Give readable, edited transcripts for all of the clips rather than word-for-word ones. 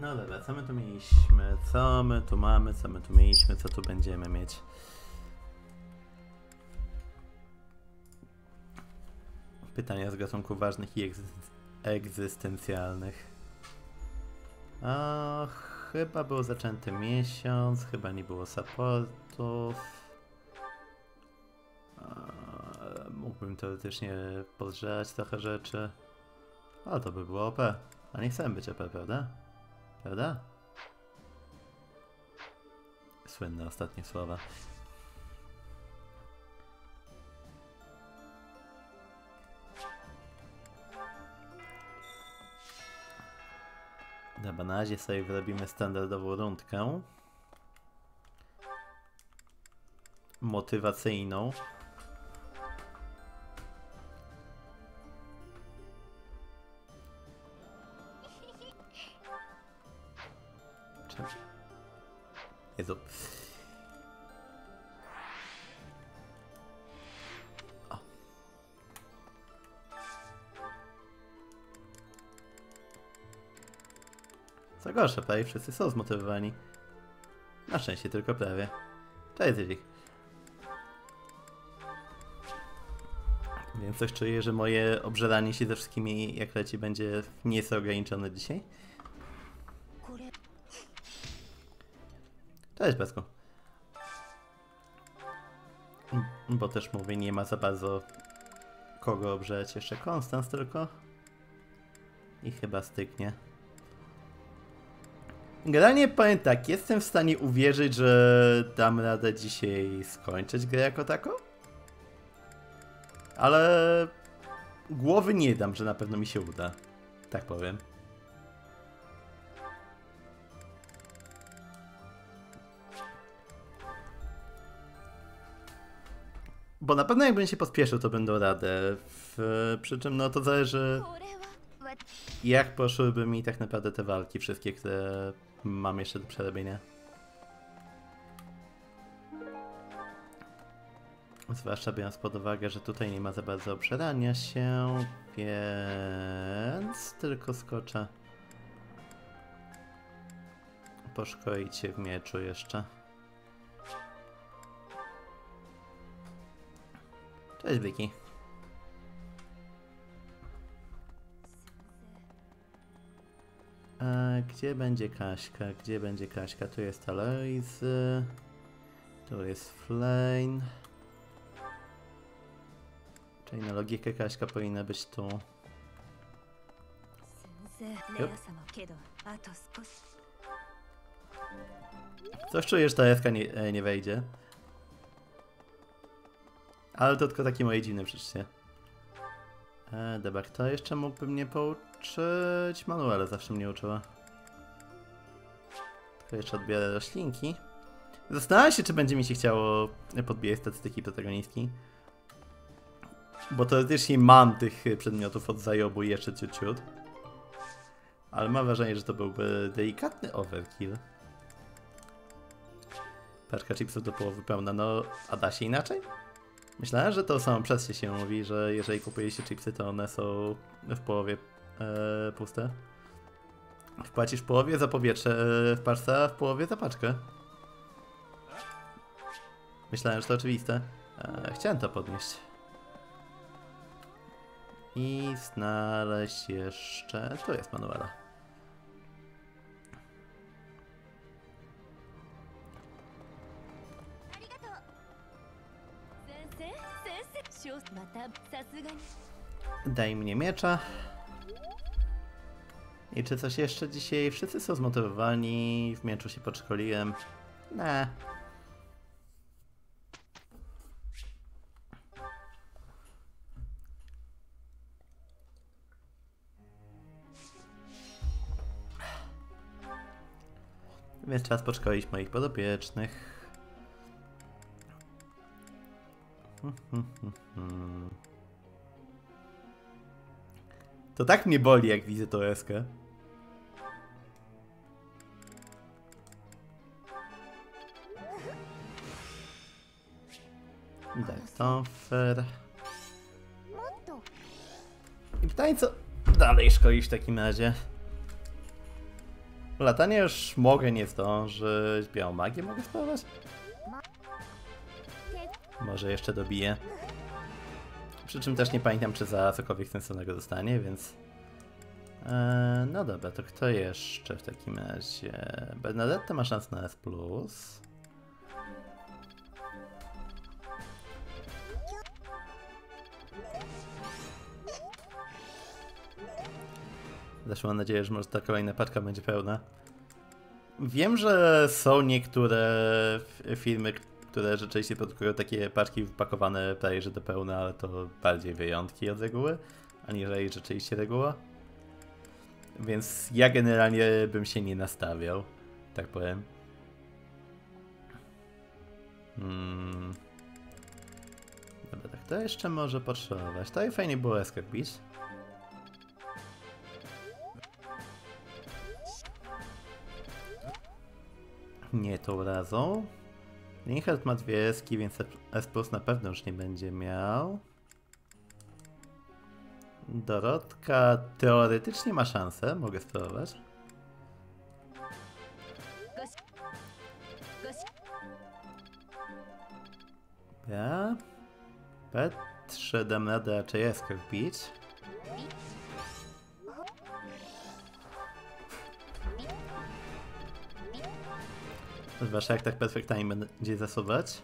No dobra, co my tu mieliśmy? Co my tu mamy? Co my tu mieliśmy? Co tu będziemy mieć? Pytania z gatunku ważnych i egzystencjalnych. O, chyba był zaczęty miesiąc, chyba nie było supportów. Mógłbym teoretycznie pozżerać trochę rzeczy. O, to by było OP. A nie chcemy być OP, prawda? Prawda? Słynne ostatnie słowa. Dobra, na razie sobie wyrobimy standardową rundkę. Motywacyjną. Jezu. O. Co gorsza, prawie wszyscy są zmotywowani. Na szczęście tylko prawie. Cześć, Zylik. Więc coś czuję, że moje obżeranie się ze wszystkimi jak leci będzie nieograniczone dzisiaj. Cześć, Basku. Bo też mówię, nie ma za bardzo kogo obrzeć. Jeszcze Konstans tylko. I chyba styknie. Generalnie powiem tak, jestem w stanie uwierzyć, że dam radę dzisiaj skończyć grę jako taką. Ale głowy nie dam, że na pewno mi się uda. Tak powiem. Bo na pewno jakbym się pospieszył, to będą radę. Przy czym no to zależy, jak poszłyby mi tak naprawdę te walki wszystkie, które mam jeszcze do przerobienia. Zwłaszcza biorąc pod uwagę, że tutaj nie ma za bardzo obżerania się, więc tylko skoczę. Poszkoić się w mieczu jeszcze. Cześć, Biki. Gdzie będzie Kaśka? Gdzie będzie Kaśka? Tu jest Alois. Tu jest Flame. Czyli na logikę Kaśka powinna być tu. Jup. Coś czujesz, ta Jaska nie wejdzie. Ale to tylko takie moje dziwne przeczycie. Dobra, kto jeszcze mógłby mnie pouczyć? Manuela zawsze mnie uczyła. Tylko jeszcze odbiorę roślinki. Zastanawiam się, czy będzie mi się chciało podbijać statystyki protagonistki. Bo teoretycznie mam tych przedmiotów od zajobu jeszcze ciut. Ale mam wrażenie, że to byłby delikatny overkill. Paczka chipsów do połowy pełna, no a da się inaczej? Myślałem, że to samo przez się mówi, że jeżeli kupuje się chipsy, to one są w połowie puste. Wpłacisz w połowie za powietrze w paczce, a w połowie za paczkę. Myślałem, że to oczywiste. Chciałem to podnieść. I znaleźć jeszcze... Tu jest Manuela. Daj mnie miecza. I czy coś jeszcze dzisiaj? Wszyscy są zmotywowani, w mieczu się podszkoliłem. Ne. Więc czas podszkolić moich podopiecznych. To tak mnie boli, jak widzę tą eskę. Dextonfer. I pytanie, co dalej szkolisz w takim razie? Latanie już mogę nie zdążyć. Białą magię mogę spróbować? Może jeszcze dobiję. Przy czym też nie pamiętam, czy za cokolwiek sensownego dostanie, więc... no dobra, to kto jeszcze w takim razie? Bernadette ma szansę na S+. Zresztą mam nadzieję, że może ta kolejna paczka będzie pełna. Wiem, że są niektóre firmy, które rzeczywiście produkują takie paczki wpakowane prawie że do pełna, ale to bardziej wyjątki od reguły, aniżeli rzeczywiście reguła. Więc ja generalnie bym się nie nastawiał, tak powiem. Dobra, tak to jeszcze może potrzebować. To i fajnie było eskorbić. Nie tą razą. Linhardt ma dwie eski, więc S+ na pewno już nie będzie miał. Dorotka teoretycznie ma szansę, mogę spróbować. Ja. Petrze dam radę raczej eskorbić. Zwłaszcza jak tak perfektami będzie zasuwać.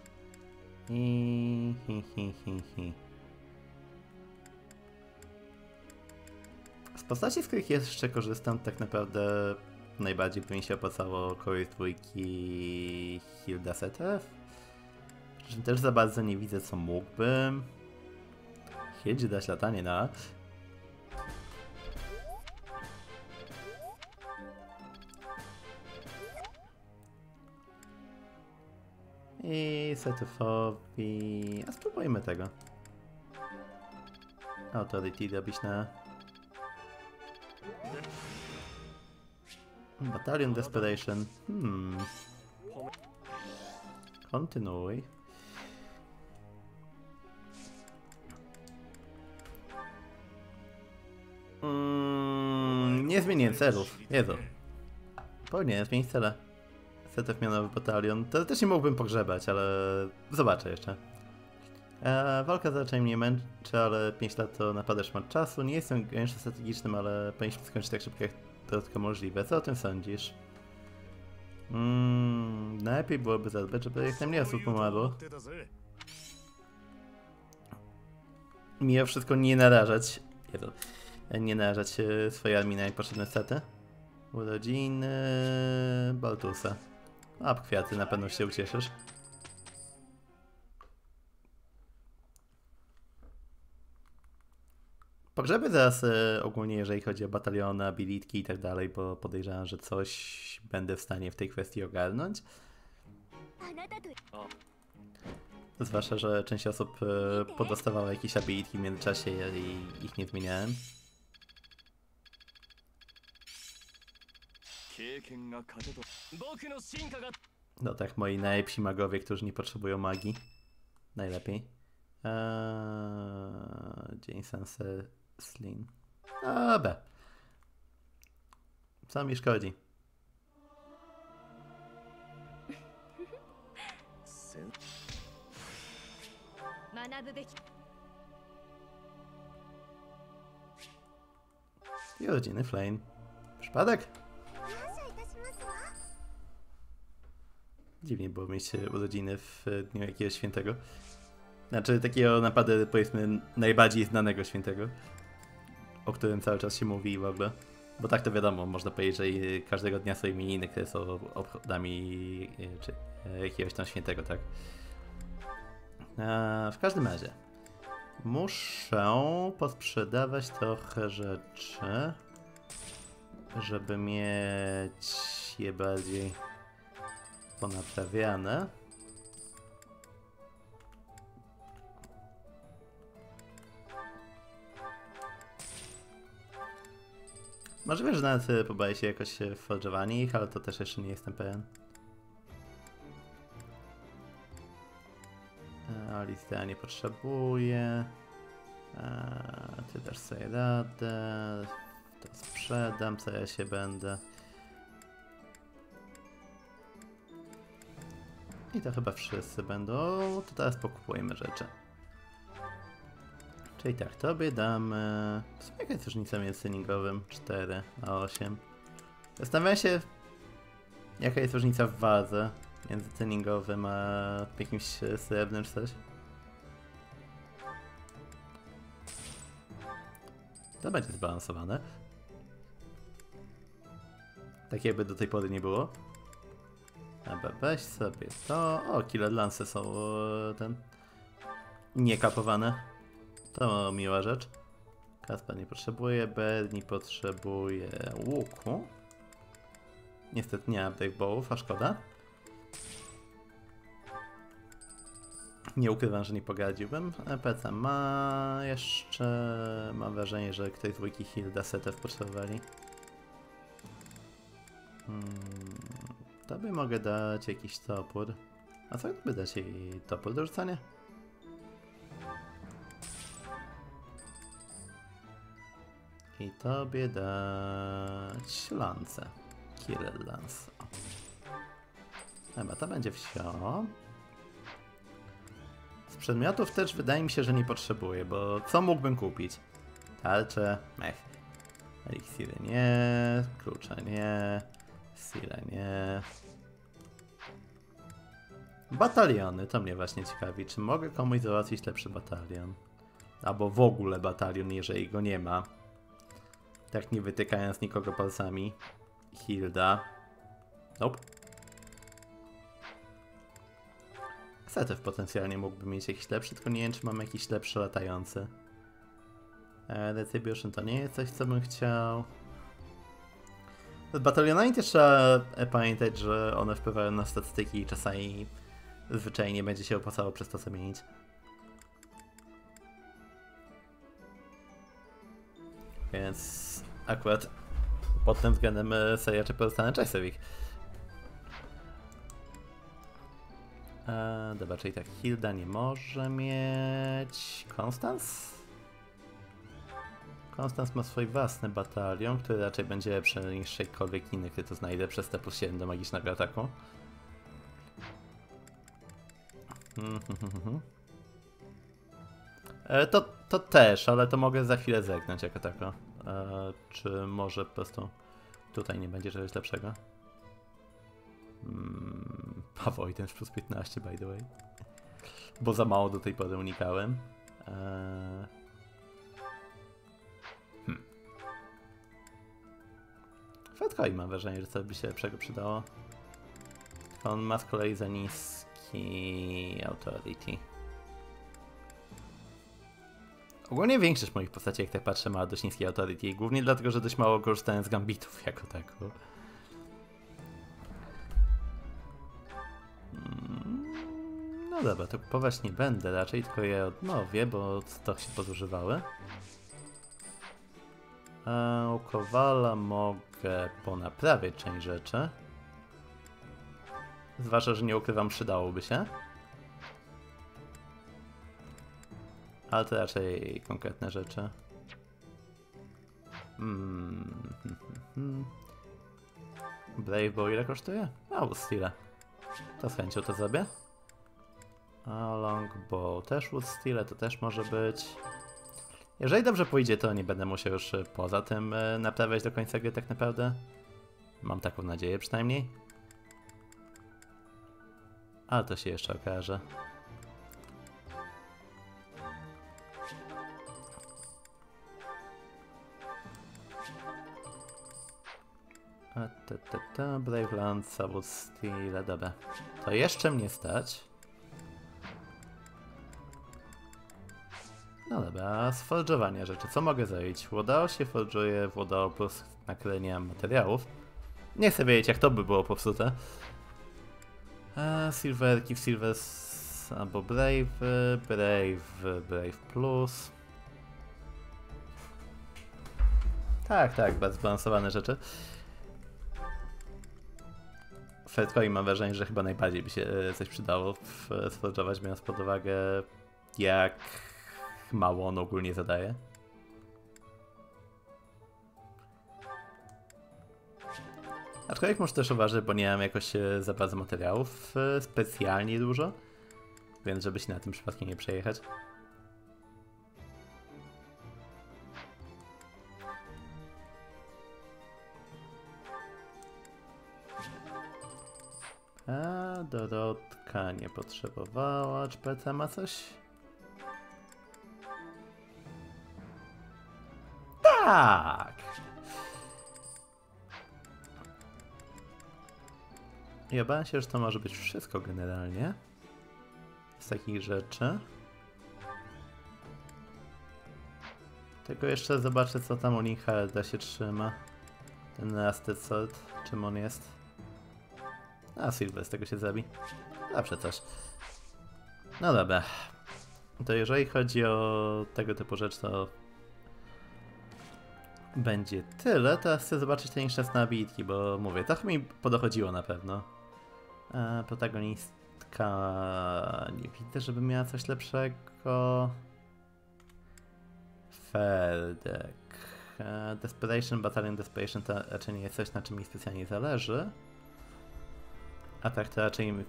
I... Z postaci, z których jeszcze korzystam, tak naprawdę najbardziej by mi się opłacało Kory Trójki Hilda Setef. Przy czym też za bardzo nie widzę, co mógłbym. Hildzie dać latanie na... I setufowi... A spróbujmy tego. Authority robić na... Battalion Desperation. Kontynuuj. Nie zmieniłem celów. Jezu. Powinienem zmienić cele. Setef miał nowy batalion. To też nie mógłbym pogrzebać, ale zobaczę jeszcze. Walka raczej mnie męczy, ale 5 lat to naprawdę szmat czasu. Nie jestem geniuszem strategicznym, ale powinniśmy skończyć tak szybko jak to tylko możliwe. Co o tym sądzisz? Najlepiej byłoby zadbać, żeby jak najmniej osób umarło. Mimo wszystko nie narażać. Nie narażać swojej armii na niepotrzebne straty. Urodziny... Baltusa. A kwiaty, na pewno się ucieszysz. Pogrzeby zaraz ogólnie, jeżeli chodzi o bataliona, bilitki i tak dalej, bo podejrzewam, że coś będę w stanie w tej kwestii ogarnąć. Zwłaszcza, że część osób podostawała jakieś abilitki w międzyczasie i ich nie zmieniałem. No tak, moi najlepsi magowie, którzy nie potrzebują magii. Najlepiej. Dzień Sanseslin. Dobra. Co mi szkodzi? I rodziny Flame. Przypadek? Dziwnie było mieć urodziny w dniu jakiegoś świętego. Znaczy takiego naprawdę, powiedzmy, najbardziej znanego świętego, o którym cały czas się mówi w ogóle. Bo tak to wiadomo, można powiedzieć, że każdego dnia są imieniny, które są obchodami czy jakiegoś tam świętego, tak? W każdym razie, muszę posprzedawać trochę rzeczy, żeby mieć je bardziej ponaprawiane. Możliwe, że nawet pobawię się jakoś w forżowanie ich, ale to też jeszcze nie jestem pewien. Listę nie potrzebuję. Ty też sobie radę. To sprzedam, co ja się będę. I to chyba wszyscy będą. To teraz pokupujemy rzeczy. Czyli tak, tobie damy... W sumie jaka jest różnica między sceningowym? 4 a 8. Zastanawiam się, jaka jest różnica w wadze między sceningowym a jakimś srebrnym czy coś. To będzie zbalansowane. Tak jakby do tej pory nie było. Dobra, weź sobie to. O, killer lance są ten... niekapowane. To miła rzecz. Kasper nie potrzebuje, Bernie potrzebuje łuku. Niestety nie mam Brave Bowów, a szkoda. Nie ukrywam, że nie pogadziłbym. PC ma jeszcze... Mam wrażenie, że ktoś z Wiki Hilda setów potrzebowali. Tobie mogę dać jakiś topór. A co by dać jej topór do rzucania? I tobie dać lance. Killer lance. Chyba to będzie wsio. Z przedmiotów też wydaje mi się, że nie potrzebuję, bo co mógłbym kupić? Tarcze, mech. Eliksiry nie, klucze nie, sile nie. Bataliony, to mnie właśnie ciekawi, czy mogę komuś załatwić lepszy batalion? Albo w ogóle batalion, jeżeli go nie ma. Tak nie wytykając nikogo palcami. Hilda. Nope. Setew potencjalnie mógłby mieć jakiś lepszy, tylko nie wiem, czy mam jakiś lepszy latający. Retribution to nie jest coś, co bym chciał. Z batalionami też trzeba pamiętać, że one wpływają na statystyki i czasami zwyczajnie będzie się opłacało przez to zamienić. Więc akurat pod tym względem seria czy pozostanę Czajsowik. Dobra, czyli tak, Hilda nie może mieć... Konstans? Konstans ma swój własny batalion, który raczej będzie lepszy niż jakikolwiek inny, który to znajdę przez te plus 7 do magicznego ataku. To też, ale to mogę za chwilę zegnąć jako tako. Czy może po prostu tutaj nie będzie czegoś lepszego? Paweł, ten plus 15 by the way. Bo za mało do tej pory unikałem. Fedkoi mam wrażenie, że coś by się lepszego przydało. On ma z kolei za niski authority. Ogólnie większość moich postaci, jak tak patrzę, ma dość niskie authority. Głównie dlatego, że dość mało korzystałem z gambitów jako tak. No dobra, to kupować nie będę raczej, tylko je odnowię, bo to się pozużywały. A u Kowala mogę ponaprawiać część rzeczy. Zwłaszcza, że nie ukrywam, przydałoby się. Ale to raczej konkretne rzeczy. Brave Bow ile kosztuje? Mało Steela. To z chęcią to zrobię. A Longbow też Wood Steele, to też może być. Jeżeli dobrze pójdzie, to nie będę musiał już poza tym naprawiać do końca gry tak naprawdę. Mam taką nadzieję przynajmniej. Ale to się jeszcze okaże. A Brave Lance'a, Wood Steele, dobra. To jeszcze mnie stać. No dobra, sforżowanie rzeczy. Co mogę zrobić? Wodao się forżuje, wodao plus naklejenia materiałów. Nie chcę wiedzieć, jak to by było popsute. Silverki w Silvers albo Brave Plus. Tak, bardzo zbalansowane rzeczy. Fredkoi mam wrażenie, że chyba najbardziej by się coś przydało sforżować, biorąc pod uwagę, jak mało on ogólnie zadaje. Aczkolwiek może też uważać, bo nie mam jakoś za bardzo materiałów specjalnie dużo, więc żeby się na tym przypadkiem nie przejechać. A Dorotka nie potrzebowała. Czy PC ma coś? Tak! I obawiam się, że to może być wszystko generalnie z takich rzeczy. Tylko jeszcze zobaczę, co tam u Linharda się trzyma. Ten Nasty Sword, czym on jest. A Silver z tego się zabi. Zawsze coś. No dobra. To jeżeli chodzi o tego typu rzecz, to będzie tyle. Teraz chcę zobaczyć te nieszczęsne nabitki, bo mówię, trochę mi podochodziło na pewno. A protagonistka... nie widzę, żeby miała coś lepszego. Ferdek. Desperation, Battalion Desperation to raczej nie jest coś, na czym mi specjalnie zależy. Atak to raczej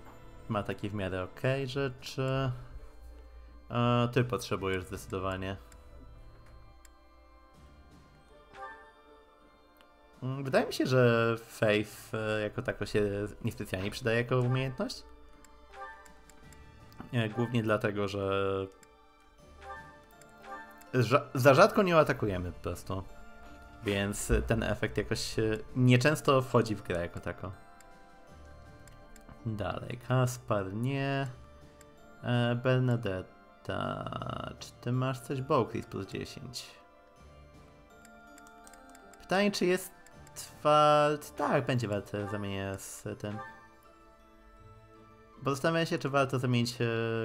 ma takie w miarę ok rzeczy. Ty potrzebujesz zdecydowanie. Wydaje mi się, że Faith jako tako się niespecjalnie przydaje jako umiejętność. Głównie dlatego, że za rzadko nią atakujemy po prostu. Więc ten efekt jakoś nieczęsto wchodzi w grę jako tako. Dalej, Kaspar nie. Bernadetta, czy ty masz coś? Bowcris plus 10. Pytanie, czy jest wart? Tak, będzie warto zamieniać z tym. Bo zastanawiam się, czy warto zamienić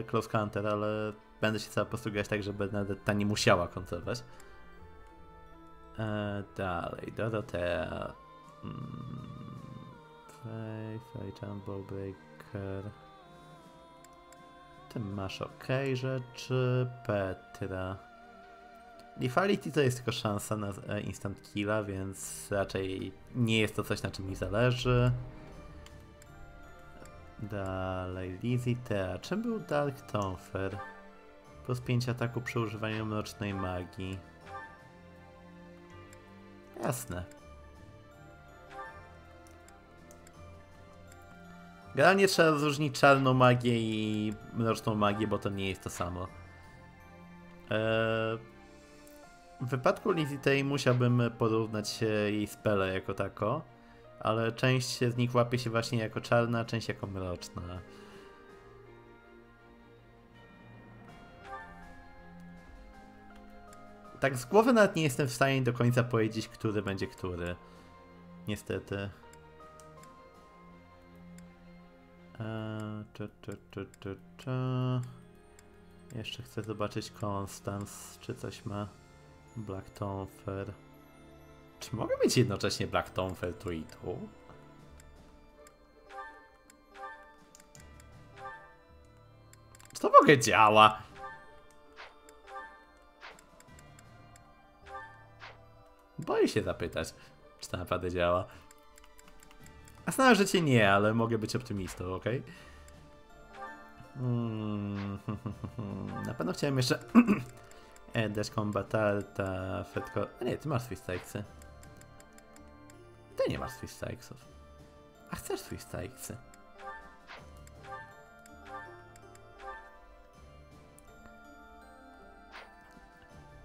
Close Counter, ale będę się chciał po prostu grać tak, że Bernadetta nie musiała kontrolować. Dalej, Dorothea. Jumbo Breaker. Ty masz ok rzeczy. Petra. Lethality to jest tylko szansa na instant killa, więc raczej nie jest to coś, na czym mi zależy. Dalej Lizzie Tea. Czym był Dark Tomfer? Plus 5 ataku przy używaniu mrocznej magii. Jasne. Generalnie trzeba rozróżnić czarną magię i mroczną magię, bo to nie jest to samo. W wypadku Lizzie Tea musiałbym porównać jej spele jako tako, ale część z nich łapie się właśnie jako czarna, część jako mroczna. Tak z głowy nawet nie jestem w stanie do końca powiedzieć, który będzie który. Niestety. Jeszcze chcę zobaczyć Konstans, czy coś ma. Black Tomfer. Czy mogę mieć jednocześnie Black Tomfer tu i tu? Czy to w ogóle działa? Boję się zapytać, czy to naprawdę działa. A znałem, że cię nie, ale mogę być optymistą, ok? Na pewno chciałem jeszcze dać kombatarta, Fredko... A nie, ty masz Swiss Strikesy. Ty nie masz Swiss Strikesów. A chcesz Swiss Strikesy.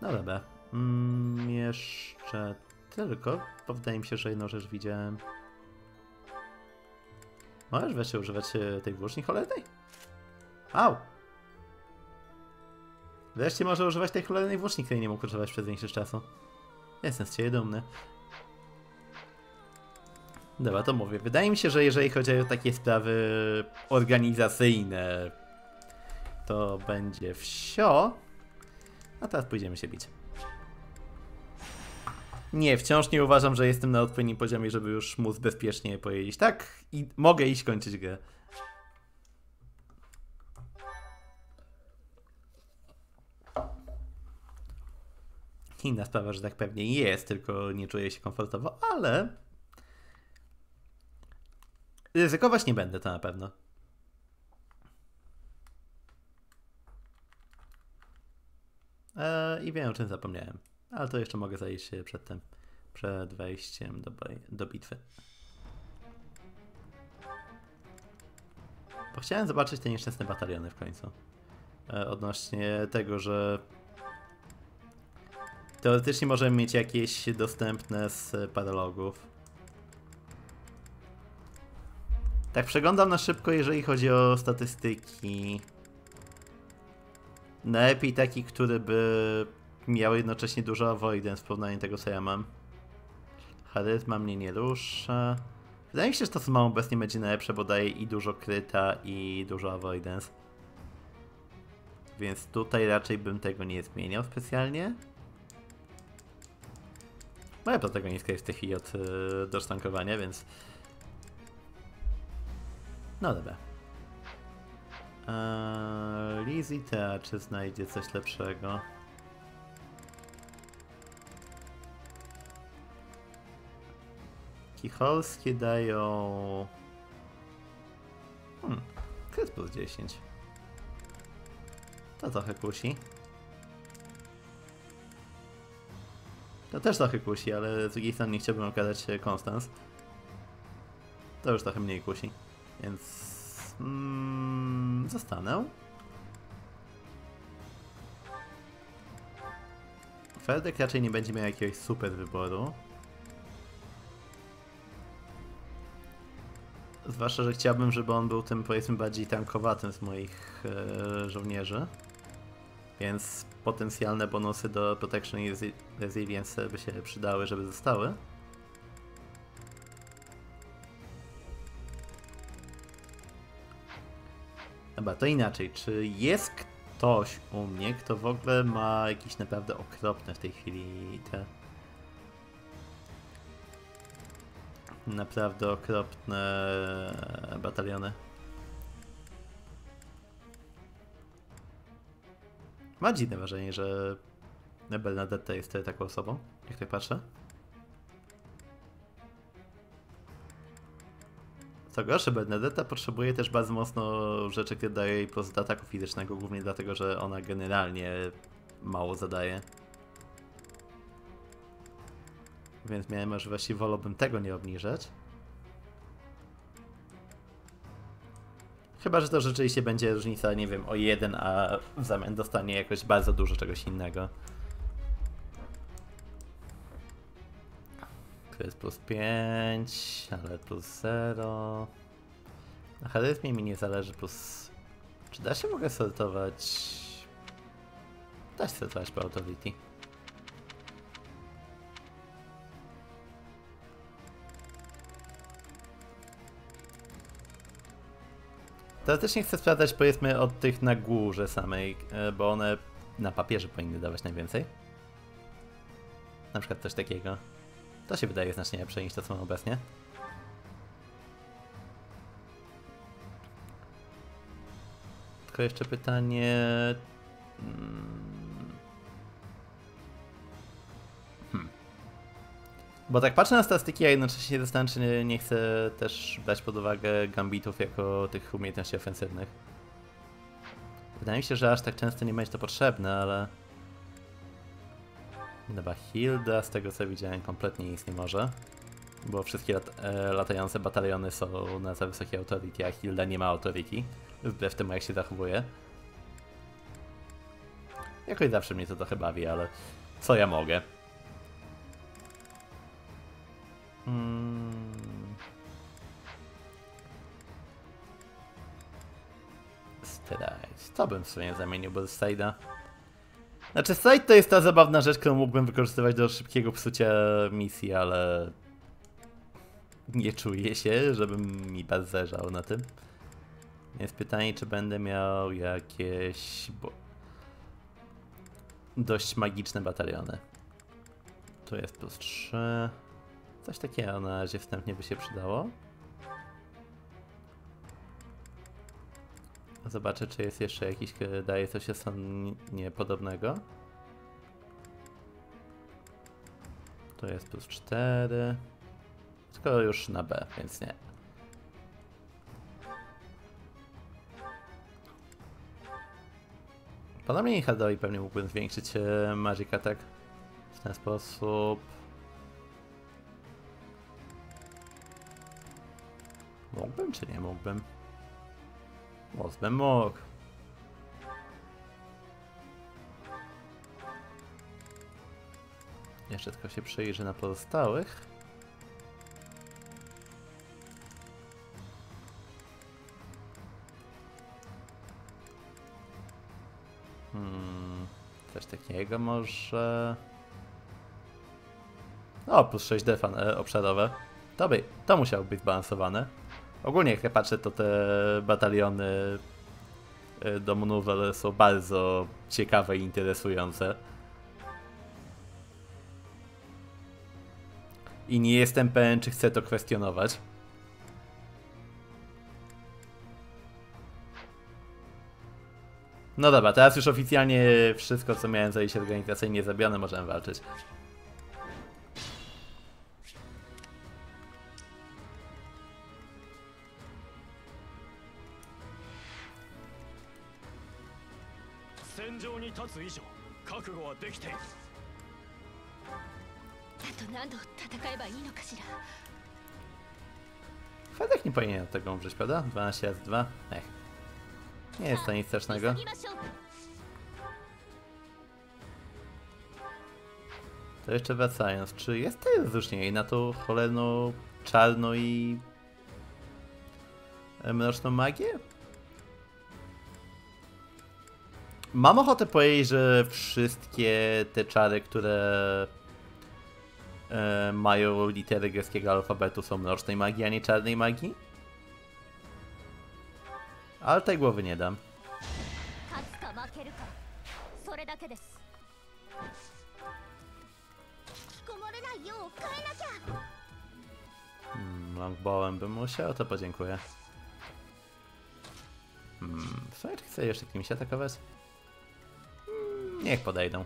No dobra. Jeszcze tylko, bo wydaje mi się, że jedną rzecz widziałem. Możesz wreszcie używać tej włóczni cholernej? Au! Wreszcie może używać tej cholernej włóczni, której nie mógł używać przez większość czasu. Jestem z ciebie dumny. Dobra, to mówię. Wydaje mi się, że jeżeli chodzi o takie sprawy organizacyjne, to będzie wsio. A teraz pójdziemy się bić. Nie, wciąż nie uważam, że jestem na odpowiednim poziomie, żeby już móc bezpiecznie pojeździć. Tak, i mogę iść kończyć grę. Inna sprawa, że tak pewnie jest, tylko nie czuję się komfortowo, ale... Ryzykować nie będę, to na pewno. I wiem, o czym zapomniałem. Ale to jeszcze mogę zajść się przedtem, przed wejściem do bitwy. Bo chciałem zobaczyć te nieszczęsne bataliony w końcu. Odnośnie tego, że teoretycznie możemy mieć jakieś dostępne z paralogów. Tak przeglądam na szybko, jeżeli chodzi o statystyki. Najlepiej taki, który by miał jednocześnie dużo avoidance w porównaniu tego, co ja mam. Charyzma mnie nie rusza. Wydaje mi się, że to, co mam obecnie, będzie najlepsze, bo daje i dużo kryta, i dużo avoidance. Więc tutaj raczej bym tego nie zmieniał specjalnie. No ja do tego niska jest w tej chwili od do sztankowania, więc... No dobra. Lizita, czy znajdzie coś lepszego? Kicholskie dają... Kryt plus 10. To trochę kusi. To też trochę kusi, ale z drugiej strony nie chciałbym okazać Konstans. To już trochę mniej kusi. Więc... zostanę. Ferdek raczej nie będzie miał jakiegoś super wyboru. Zwłaszcza, że chciałbym, żeby on był tym, powiedzmy, bardziej tankowatym z moich żołnierzy. Więc potencjalne bonusy do Protection i Resilience by się przydały, żeby zostały. Dobra, to inaczej. Czy jest ktoś u mnie, kto w ogóle ma jakieś naprawdę okropne w tej chwili te... Naprawdę okropne bataliony. Mam dziwne wrażenie, że Bernadetta jest taką osobą, jak tak patrzę. Co gorsze, Bernadetta potrzebuje też bardzo mocno rzeczy, które daje jej poza ataku fizycznego, głównie dlatego, że ona generalnie mało zadaje. Więc miałem możliwości, wolałbym tego nie obniżać. Chyba że to rzeczywiście będzie różnica, nie wiem, o 1, a w zamian dostanie jakoś bardzo dużo czegoś innego. Tu jest plus 5, ale plus 0. Na charyzmie mi nie zależy plus... Czy da się mogę sortować? Da się sortować po authority. Teoretycznie chcę sprawdzać, powiedzmy, od tych na górze samej, bo one na papierze powinny dawać najwięcej. Na przykład coś takiego. To się wydaje znacznie lepsze niż to, co mam obecnie. Tylko jeszcze pytanie... Bo tak patrzę na statystyki, a jednocześnie zastanawiam się, czy nie chcę też brać pod uwagę gambitów jako tych umiejętności ofensywnych. Wydaje mi się, że aż tak często nie będzie to potrzebne, ale... Dobra, Hilda z tego co widziałem kompletnie nic nie może. Bo wszystkie latające bataliony są na za wysokiej authority, a Hilda nie ma authority. Wbrew temu jak się zachowuje. Jakoś zawsze mnie to trochę bawi, ale co ja mogę? Stride. To bym w sumie zamienił, bo Stride'a... Znaczy Stride to jest ta zabawna rzecz, którą mógłbym wykorzystywać do szybkiego psucia misji, ale... Nie czuję się, żebym mi bardzo zależało na tym. Jest pytanie, czy będę miał jakieś... Dość magiczne bataliony. Tu jest plus 3... Coś takiego na razie wstępnie by się przydało. Zobaczę, czy jest jeszcze jakiś, który daje coś niepodobnego. To jest plus 4. Tylko już na B, więc nie. Ponownie Haldowi pewnie mógłbym zwiększyć magic attack w ten sposób. Mógłbym czy nie mógłbym? Mocbym mógł. Jeszcze tylko się przejrzę na pozostałych. Coś takiego może... O, plus 6 defa obszarowe. To musiało być zbalansowane. Ogólnie jak ja patrzę, to te bataliony do manewru są bardzo ciekawe i interesujące. I nie jestem pewien, czy chcę to kwestionować. No dobra, teraz już oficjalnie wszystko, co miałem zajść organizacyjnie zabione, możemy walczyć. Fedek nie powinien tego umrzeć, prawda? 12 razy 2. Ech. Nie jest to nic strasznego. To jeszcze wracając, czy jest to rozróżnienie na tą cholerną, czarną i mroczną magię? Mam ochotę powiedzieć, że wszystkie te czary, które mają litery greckiego alfabetu, są mrocznej magii, a nie czarnej magii. Ale tej głowy nie dam. Longbowem bym musiał, to podziękuję. W sumie chcę jeszcze kimś atakować? Niech podejdą.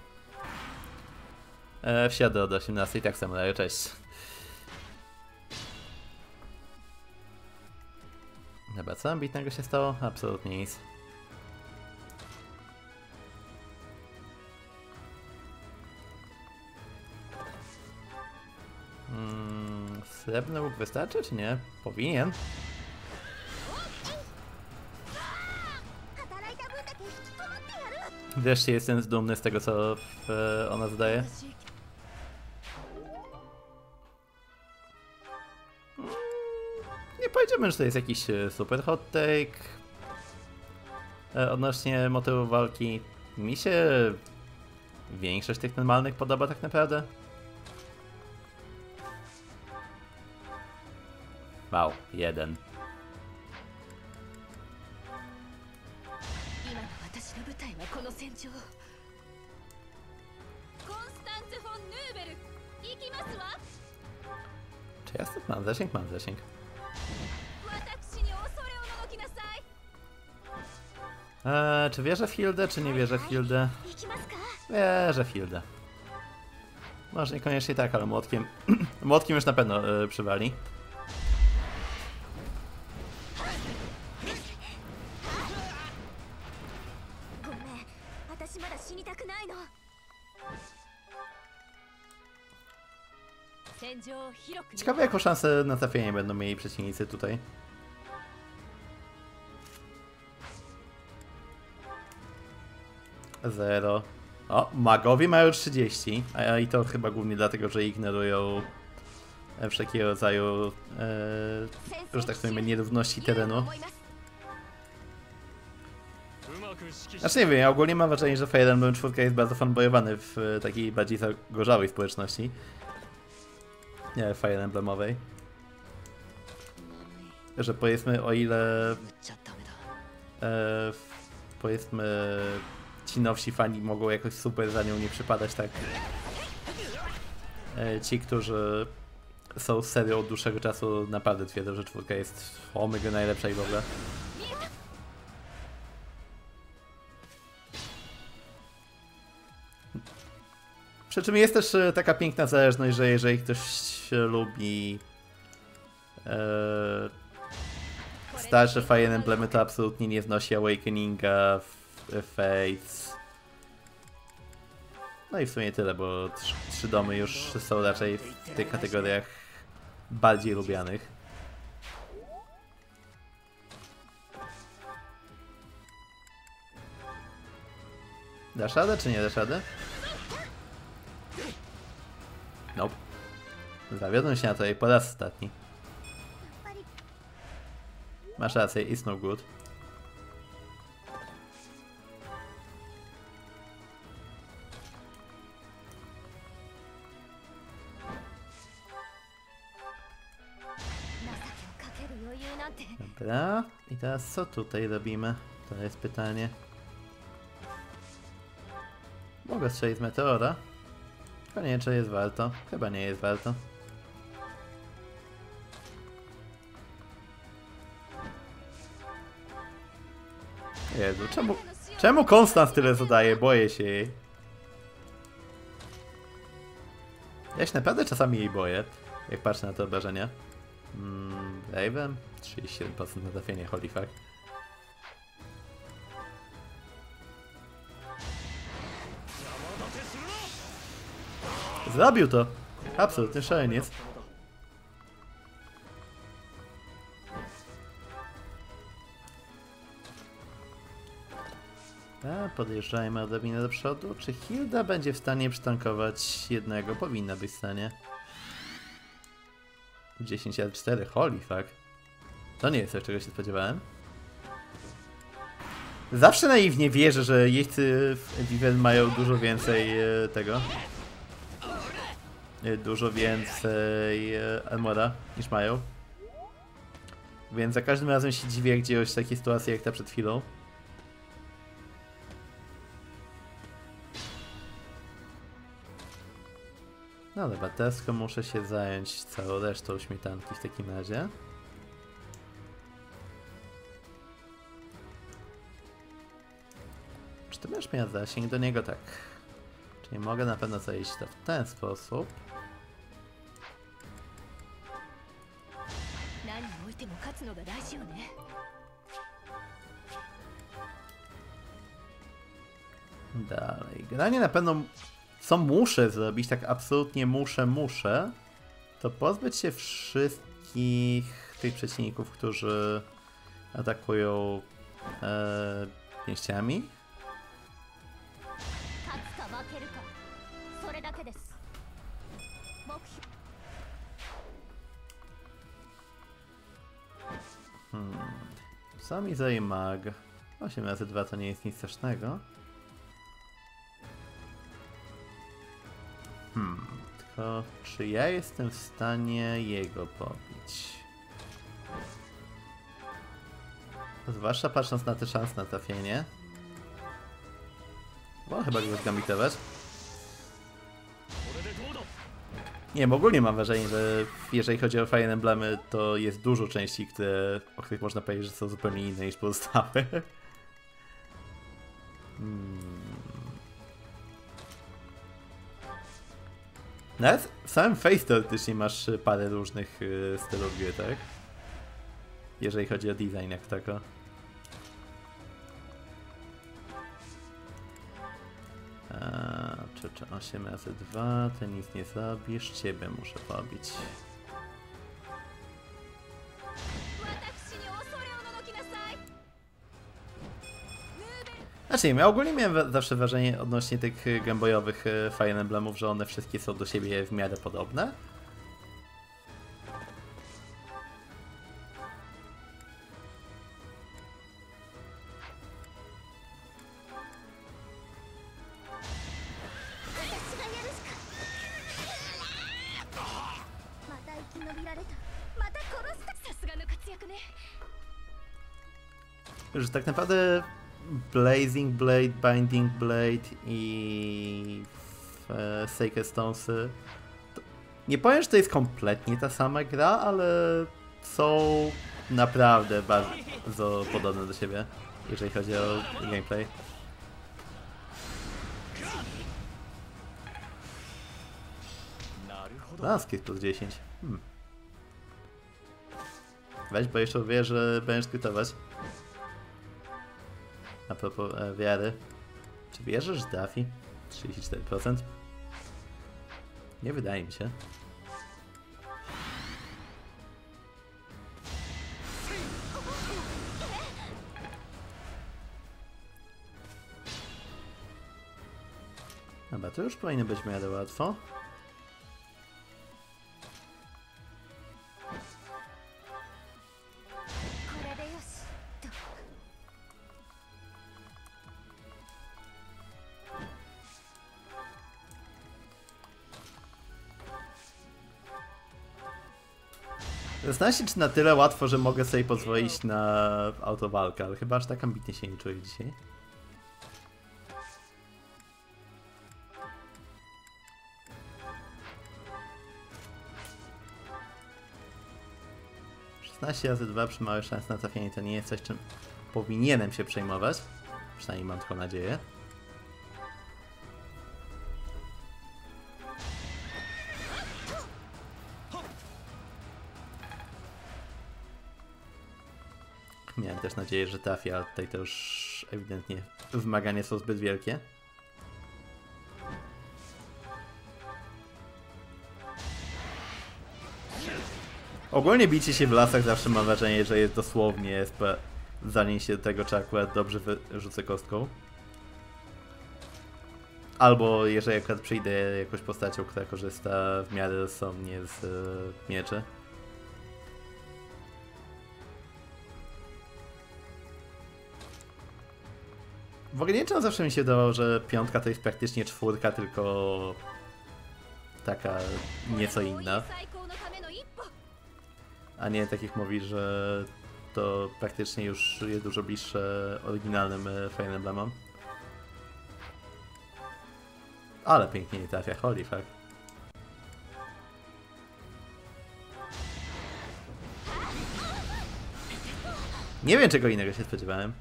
Wsiadę od 18 i tak samo daję, cześć. Dobra, co ambitnego się stało? Absolutnie nic. Srebrny łuk wystarczy, czy nie? Powinien. Wreszcie jestem dumny z tego, co ona zdaje. Że to jest jakiś super hot take. Odnośnie motywu walki, mi się większość tych normalnych podoba tak naprawdę. Wow, jeden. Czy ja stąd mam zasięg? Mam zasięg. Czy wierzę w Hildę, czy nie wierzę w Hildę? Wierzę w Hildę. Może niekoniecznie tak, ale młotkiem... młotkiem już na pewno przywali. Ciekawe, jaką szansę na trafienie będą mieli przeciwnicy tutaj. Zero. O, magowie mają 30, a i to chyba głównie dlatego, że ignorują wszelkiego rodzaju, że tak powiem, nierówności terenu. Znaczy nie wiem, ja ogólnie mam wrażenie, że Fire Emblem 4 jest bardzo fanbojowany w takiej bardziej zagorzałej społeczności. Nie, Fire Emblemowej. Że powiedzmy, o ile... powiedzmy... Ci nowsi fani mogą jakoś super za nią nie przypadać, tak ci, którzy są serio od dłuższego czasu, naprawdę twierdzą, że czwórka jest omega najlepsza i w ogóle. Przy czym jest też taka piękna zależność, że jeżeli ktoś lubi starsze Fire Emblemy, to absolutnie nie znosi Awakeninga, Fates, No i w sumie tyle, bo trzy domy już są raczej w tych kategoriach bardziej lubianych. Dasz radę, czy nie dasz radę? Nope. Zawiodłem się na to po raz ostatni. Masz rację, it's no good. Dobra, i teraz co tutaj robimy? To jest pytanie. Mogę strzelić z meteora? Koniecznie jest warto. Chyba nie jest warto. Jezu, czemu Konstans tyle zadaje? Boję się jej. Ja się naprawdę czasami jej boję, jak patrzę na te obrażenia. Raven? 37% na trafienie, holy fuck. Zrobił to! Absolutnie szaleniec. Podjeżdżajmy odrobinę do przodu. Czy Hilda będzie w stanie przytankować jednego? Powinna być w stanie. 10 R4, holy fuck. To nie jest coś, czego się spodziewałem. Zawsze naiwnie wierzę, że jeźdźcy w Viven mają dużo więcej tego. Dużo więcej armora niż mają. Więc za każdym razem się dziwię, jak dzieją się takie sytuacje jak ta przed chwilą. No dobra, teraz muszę się zająć całą resztą śmietanki w takim razie. Czy ty będziesz miał zasięg do niego? Tak. Czyli mogę na pewno zajść to w ten sposób. Dalej. Granie na pewno... Co muszę zrobić, tak absolutnie muszę, to pozbyć się wszystkich tych przeciwników, którzy atakują pięściami. Sami zaj mag. 8 razy 2 to nie jest nic strasznego. Tylko czy ja jestem w stanie jego pobić? Zwłaszcza patrząc na te szanse na trafienie. Bo chyba go zgambitować. Nie, bo ogólnie mam wrażenie, że jeżeli chodzi o Fire Emblemy, to jest dużo części, o których można powiedzieć, że są zupełnie inne niż pozostałe. Nawet w samym Face teoretycznie masz parę różnych stylów gry, tak? Jeżeli chodzi o design jak tako. Czy 8 razy 2, ty nic nie zrobisz, ciebie muszę pobić. Znaczy, ja ogólnie miałem zawsze wrażenie odnośnie tych gameboyowych Fire Emblemów, że one wszystkie są do siebie w miarę podobne. Że tak naprawdę... Blazing Blade, Binding Blade i Sacred Stones. Nie powiem, że to jest kompletnie ta sama gra, ale są naprawdę bardzo podobne do siebie, jeżeli chodzi o gameplay. Laski plus 10. Weź, bo jeszcze wie, że będziesz skrytować. A propos wiary. Czy wierzysz, Daffy? 34%. Nie wydaje mi się. Dobra, to już powinno być miarę łatwo. Zastanawiam się, czy na tyle łatwo, że mogę sobie pozwolić na autowalkę, ale chyba aż tak ambitnie się nie czuję dzisiaj. A 2 przy małej szans na trafienie to nie jest coś, czym powinienem się przejmować. Przynajmniej mam taką nadzieję. Miałem też nadzieję, że trafię, ale tutaj to już ewidentnie wymagania są zbyt wielkie. Ogólnie bicie się w lasach zawsze mam wrażenie, że jest dosłownie SP, zanim się do tego, czy akurat dobrze wyrzucę kostką. Albo jeżeli akurat przyjdę jakąś postacią, która korzysta w miarę rozsądnie z mieczy. W ogóle nie wiem, zawsze mi się dało, że 5 to jest praktycznie 4, tylko taka nieco inna. A nie takich mówi, że to praktycznie już jest dużo bliższe oryginalnym Fire Emblemom. Ale pięknie nie trafia, holy fuck. Nie wiem, czego innego się spodziewałem.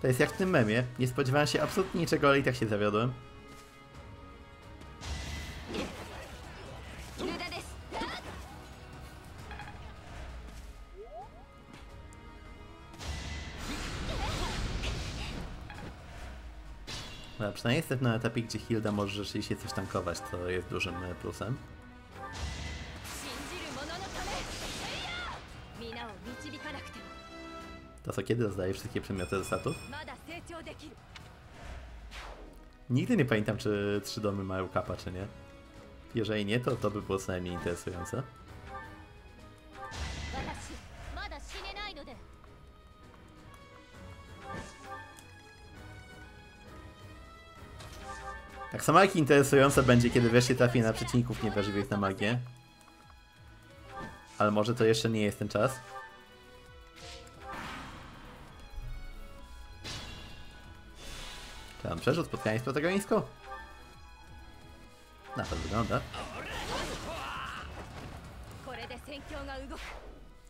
To jest jak w tym memie, nie spodziewałem się absolutnie niczego, ale i tak się zawiodłem. A przynajmniej jestem na etapie, gdzie Hilda może rzeczywiście coś tankować, to jest dużym plusem. To co, kiedy rozdaje wszystkie przedmioty ze statów? Nigdy nie pamiętam, czy 3 domy mają kapa, czy nie. Jeżeli nie, to by było co najmniej interesujące. Tak samo jak interesujące będzie, kiedy wreszcie trafię na przeciwników niewrażliwych na magię. Ale może to jeszcze nie jest ten czas. Tam przerzut, spotkanie z protagonistką? Na to wygląda.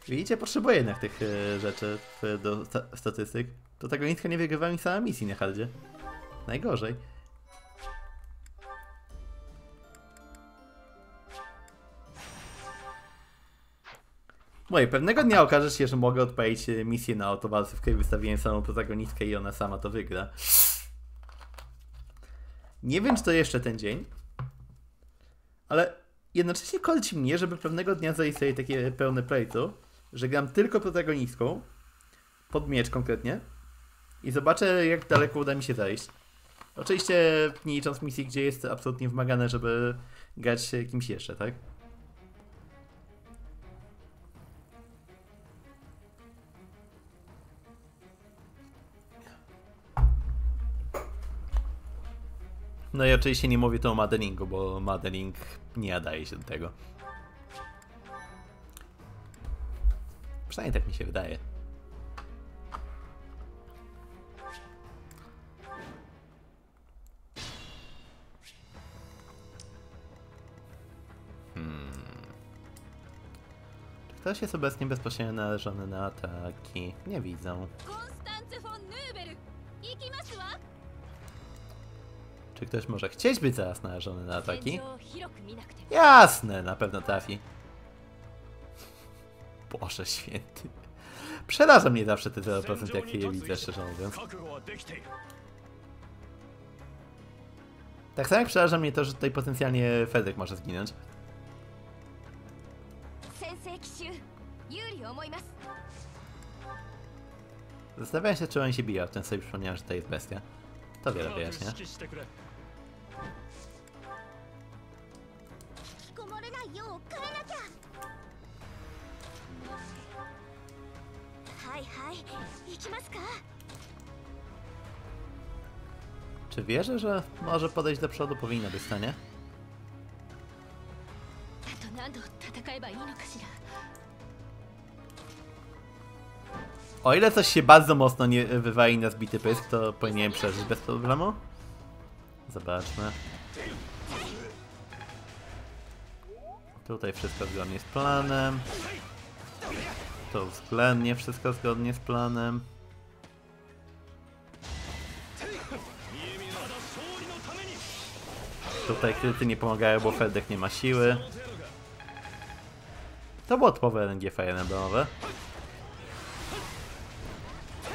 Widzicie, potrzebuję jednak tych rzeczy do statystyk. Protagonistka nie wygrywa mi sama misji na hardzie. Najgorzej. Moje, pewnego dnia okaże się, że mogę odpalić misję na autowalce, w której wystawiłem samą protagonistkę i ona sama to wygra. Nie wiem, czy to jeszcze ten dzień, ale jednocześnie kolci mnie, żeby pewnego dnia zrobić sobie takie pełne playthrough, że gram tylko protagonistką, pod miecz konkretnie, i zobaczę, jak daleko uda mi się zajść. Oczywiście nie licząc misji, gdzie jest absolutnie wymagane, żeby grać kimś jeszcze, tak? No i oczywiście nie mówię to o modelingu, bo modeling nie nadaje się do tego. Przynajmniej tak mi się wydaje. Czy ktoś jest obecnie bezpośrednio narażony na ataki? Nie widzę. Czy ktoś może chcieć być zaraz narażony na ataki? Jasne, na pewno trafi. Boże święty. Przeraża mnie zawsze te 0%, jak je widzę, szczerze mówiąc. Tak samo jak przeraża mnie to, że tutaj potencjalnie Fedek może zginąć. Zastanawiam się, czy oni się biją, ten sobie przypomniałem, że to jest bestia. To wiele wyjaśnia. Czy wierzę, że może podejść do przodu? Powinna być w stanie. O ile coś się bardzo mocno nie wywali na zbity pysk, to powinienem przeżyć bez problemu. Zobaczmy. Tutaj wszystko zgodnie z planem. To względnie wszystko zgodnie z planem. Tutaj kryty nie pomagają, bo Feldek nie ma siły. To było typowe RNG Fire Emblemowe.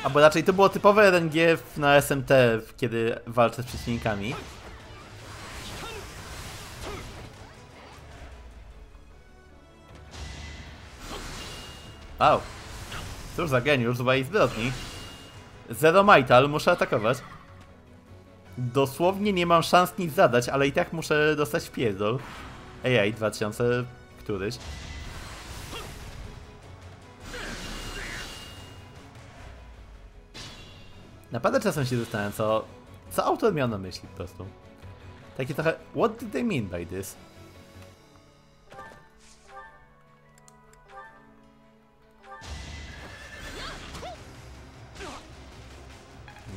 Albo raczej to było typowe RNG na SMT, kiedy walczę z przeciwnikami. Au! Cóż za geniusz, zła i zbrodni. Zero Majtal, muszę atakować. Dosłownie nie mam szans nic zadać, ale i tak muszę dostać w pierdol. Ej, 2000 któryś. Naprawdę czasem się zastanawiam, co autor miał na myśli po prostu. Takie trochę, what did they mean by this?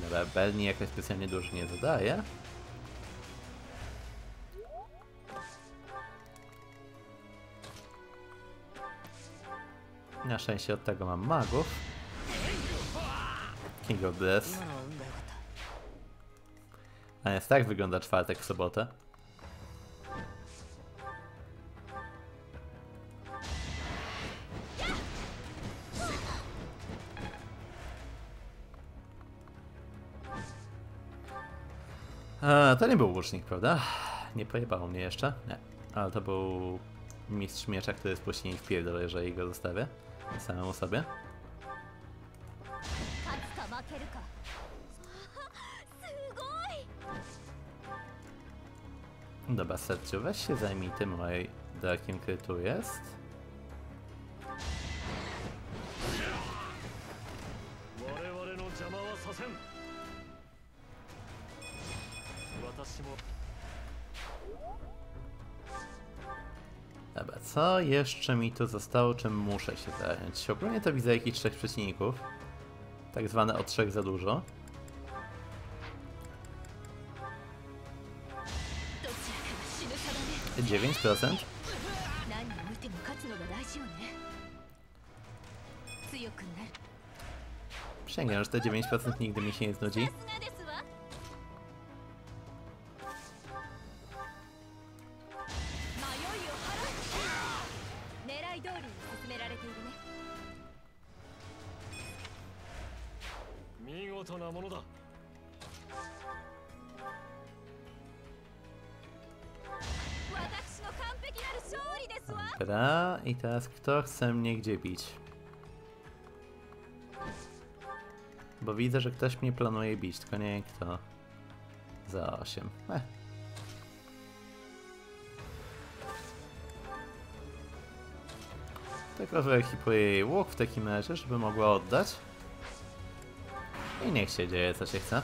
Dobra, Bernie jakoś specjalnie dużo nie dodaje. Na szczęście od tego mam magów. King of Bless. A więc tak wygląda czwartek w sobotę. To nie był łucznik, prawda? Nie pojebało mnie jeszcze. Nie. Ale to był mistrz miecza, który jest później w pierdol, jeżeli go zostawię samemu sobie. Dobra, Sergio, weź się zajmij tym, do jakim krytu jest. Dobra, co jeszcze mi tu zostało, czym muszę się zająć? Ogólnie to widzę jakichś trzech przeciwników. Tak zwane o trzech za dużo. Te 9%? Przysięgam, że te 9% nigdy mi się nie znudzi. Dobra, i teraz kto chce mnie gdzie bić? Bo widzę, że ktoś mnie planuje bić, tylko nie wiem kto. Za 8. Tylko wyekipuję jej łuk w takim razie, żeby mogła oddać. I niech się dzieje co się chce.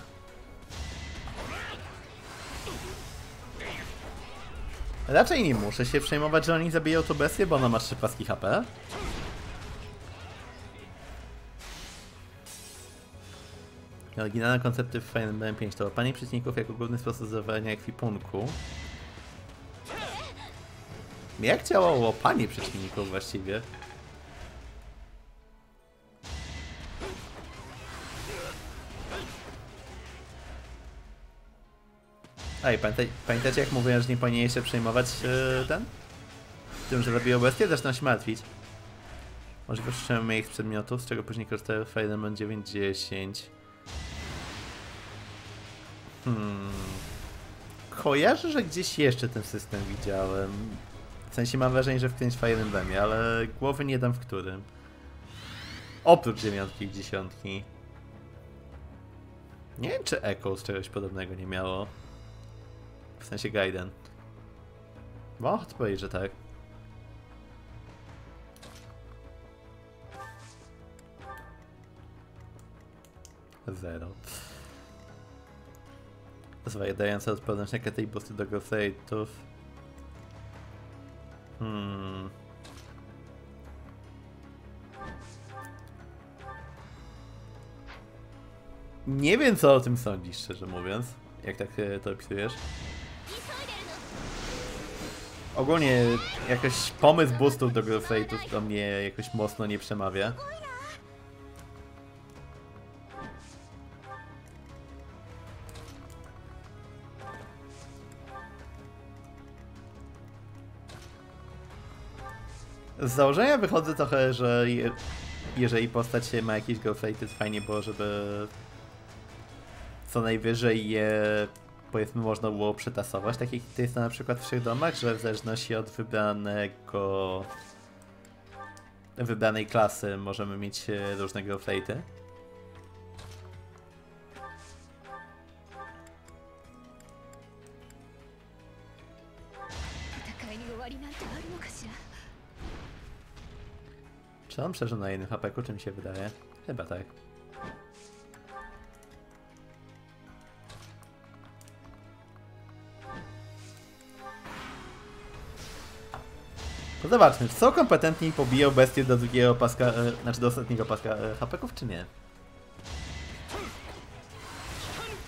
Raczej nie muszę się przejmować, że oni zabiją to bestię, bo ona ma 3 paski HP. Oryginalne koncepty w Fire Emblem 5 to łapanie przeciwników jako główny sposób zdobywania ekwipunku. Jak działało łapanie przeciwników właściwie? Ej, pamiętacie jak mówiłem, że nie powinien się przejmować tym, że robią bestie, zaczną się martwić. Może poszukamy ich przedmiotów, z czego później korzystają w Fire Emblem 9-10. kojarzę, że gdzieś jeszcze ten system widziałem. W sensie mam wrażenie, że w którymś Fire Emblemie, ale głowy nie dam w którym. Oprócz 9 i 10. Nie wiem, czy Echoes czegoś podobnego nie miało. W sensie Gajden. Mogę powiedzieć, że tak. Zero. Zwajdająca od podręcznika tej busty do Ghostlightów. Nie wiem, co o tym sądzisz, szczerze mówiąc, jak tak to opisujesz. Ogólnie jakoś pomysł boostów do Ghostlightów do mnie jakoś mocno nie przemawia. Z założenia wychodzę trochę, że jeżeli postać ma jakieś ghostlighty, to fajnie było, żeby co najwyżej je, powiedzmy, można było przetasować, tak jak to jest na przykład w 3 domach, że w zależności od wybranej klasy możemy mieć różne ghostlighty. Czy on przeżył na jednym hapeku, czy mi się wydaje? Chyba tak. To zobaczmy, czy są kompetentni i pobiją bestię do drugiego paska, znaczy do ostatniego paska hapeków, czy nie?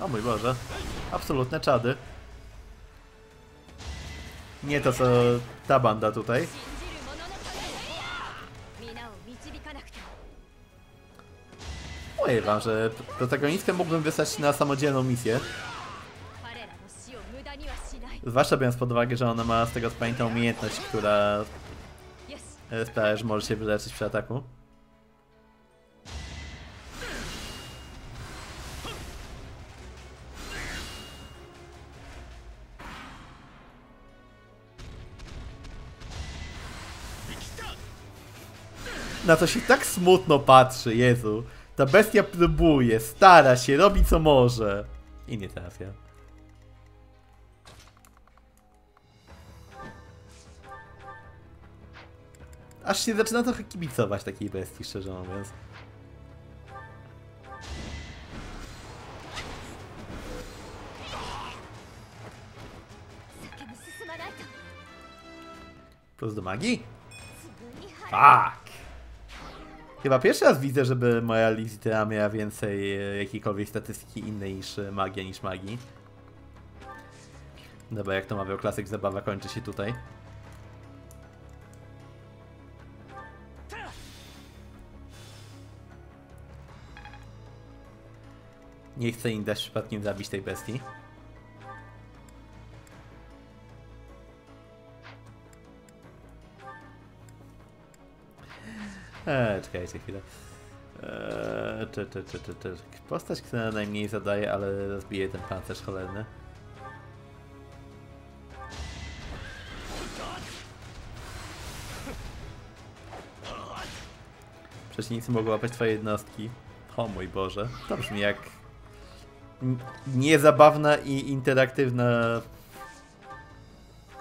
O mój Boże. Absolutne czady. Nie to, co ta banda tutaj. Powiem wam, że protagonistę mógłbym wysłać na samodzielną misję. Zwłaszcza biorąc pod uwagę, że ona ma z tego spamiętą umiejętność, która sprawia, że może się wyleczyć przy ataku. Na to się tak smutno patrzy, Jezu. Ta bestia próbuje, stara się, robi co może. I nie trafia. Aż się zaczyna trochę kibicować takiej bestii, szczerze mówiąc. Plus do magii? Fuck! Chyba pierwszy raz widzę, żeby moja Lizitra miała więcej jakiejkolwiek statystyki innej niż magia, Dobra, jak to mawiał klasyk, zabawa kończy się tutaj. Nie chcę im dać przypadkiem zabić tej bestii. Czekajcie chwilę. Postać, która najmniej zadaje, ale rozbije ten pancerz cholerny. Przeciwnicy mogą łapać twoje jednostki. O mój Boże. To brzmi jak niezabawna i interaktywna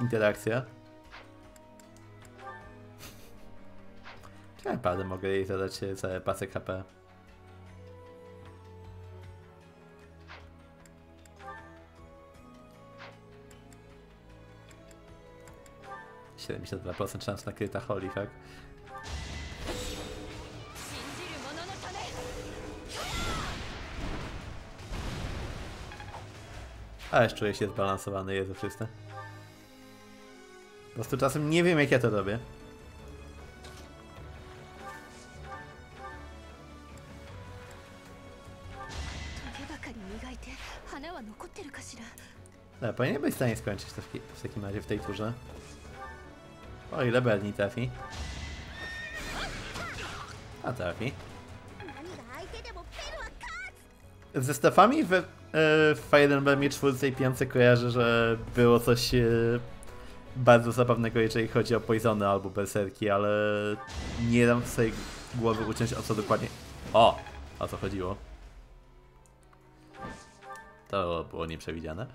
interakcja. Naprawdę mogę jej zadać cały pasek HP. - 72% szans na kryta, holy fuck. Ależ czuję się zbalansowany, Jezu Chryste. Po prostu czasem nie wiem, jak ja to robię. No, powinien być w stanie skończyć to w takim razie w tej turze. O ile Berni trafi. A trafi. Ze stafami w Fire Emblemie 4 i 5 kojarzę, że było coś bardzo zabawnego, jeżeli chodzi o Poisony albo berserki, ale nie dam sobie głowy uciąć, o co dokładnie... O! O co chodziło. To było nieprzewidziane.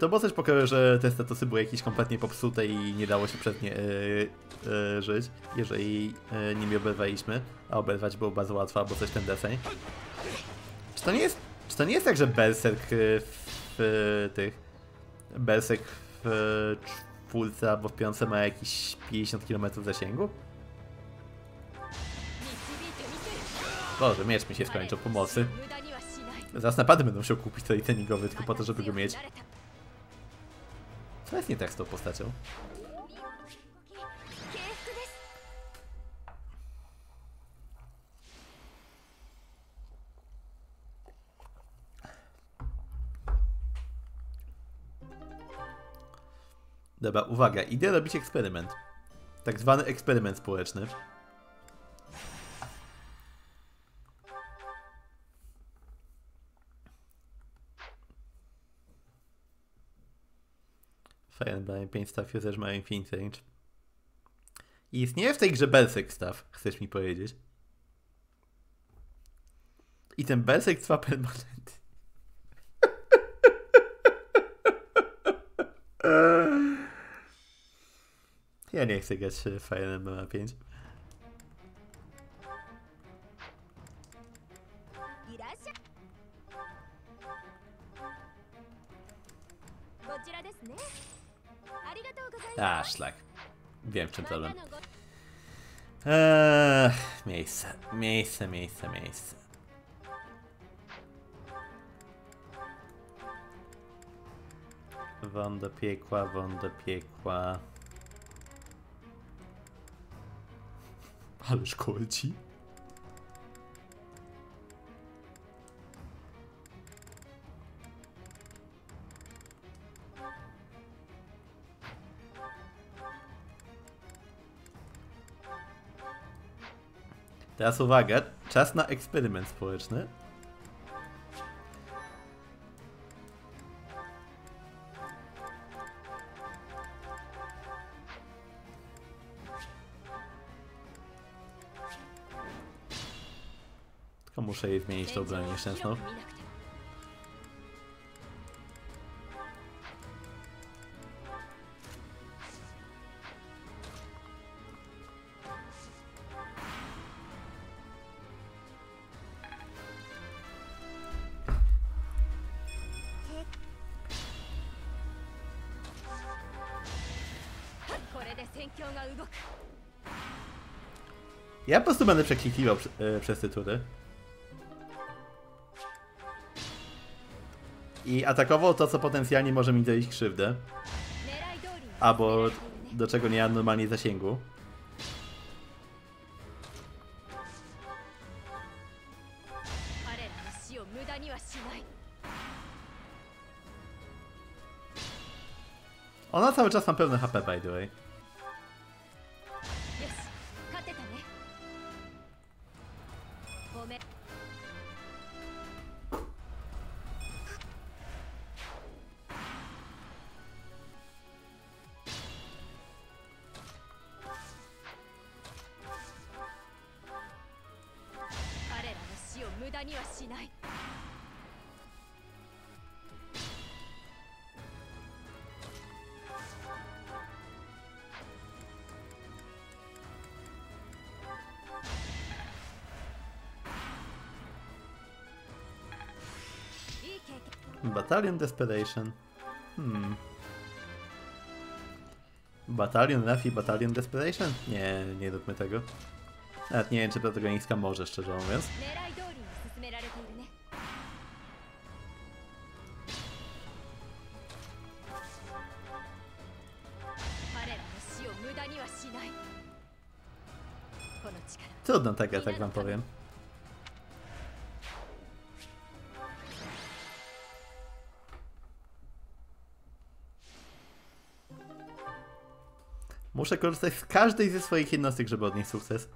To było coś pokroju, że te statosy były jakieś kompletnie popsute i nie dało się przed nie żyć, jeżeli nimi oberwaliśmy, a oberwać było bardzo łatwo, albo coś ten deseń. Czy to nie jest tak, że berserk w tych... Berserk w czwórce albo w piątce ma jakieś 50 km zasięgu? Boże, miecz mi się skończył, pomocy. Zaraz napady będą musiał kupić tutaj treningowy, tylko po to, żeby go mieć. Co jest nie tak z tą postacią? Dobra, uwaga, idę robić eksperyment. Tak zwany eksperyment społeczny. Fire Emblem 5 staff users mają infinite range. I istnieje w tej grze berserk staff, chcesz mi powiedzieć? I ten berserk trwa permanentnie. Ja nie chcę grać Fire Emblem 5. A, szlak. Wiem, w czym problem. Miejsce. Wądo piekła. Ale szkolci. Teraz uwaga, czas na eksperyment społeczny. Tylko muszę jej zmienić tą broń nieszczęsną. Ja po prostu będę przeklikiwał przez te tury. I atakował to, co potencjalnie może mi dojść krzywdę. Albo do czego nie mam normalnie zasięgu. Ona cały czas ma pełne HP, by the way. Battalion Desperation. Battalion Raf i Battalion Desperation? Nie, nie róbmy tego. Nawet nie wiem, czy protagonistka może, szczerze mówiąc. Trudno tego, tak wam powiem. Muszę korzystać z każdej ze swoich jednostek, żeby odnieść sukces.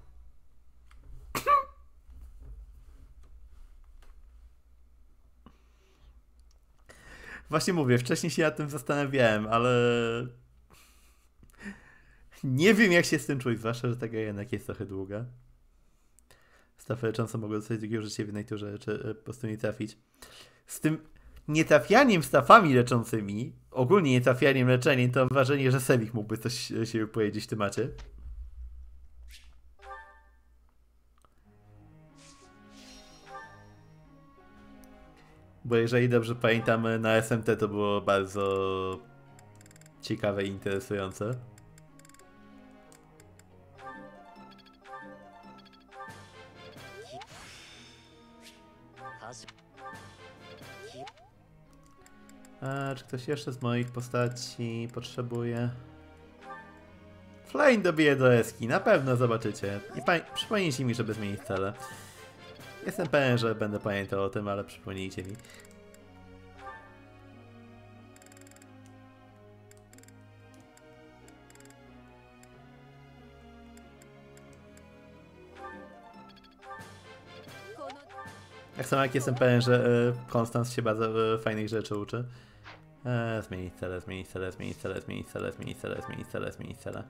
Właśnie mówię, wcześniej się nad tym zastanawiałem, ale... Nie wiem, jak się z tym czuć, zwłaszcza, że ta gra jednak jest trochę długa. Stafy leczące mogą dostać drugiego życia w jednej turze, czy po prostu nie trafić. Z tym nietrafianiem stafami leczącymi, ogólnie nietrafianiem leczeniem, to mam wrażenie, że Sewik mógłby coś się wypowiedzieć w temacie. Bo jeżeli dobrze pamiętam, na SMT to było bardzo ciekawe i interesujące. A czy ktoś jeszcze z moich postaci potrzebuje? Flame dobije do eski, na pewno zobaczycie. I przypomnijcie mi, żeby zmienić cele. Jestem pewien, że będę pamiętał o tym, ale przypomnijcie mi. Tak samo jak jestem pewien, że Konstans się bardzo fajnych rzeczy uczy. Zmienić cele, zmienić cele, zmienić cele, zmienić cele, zmienić cele, zmienić cele, zmienić cele.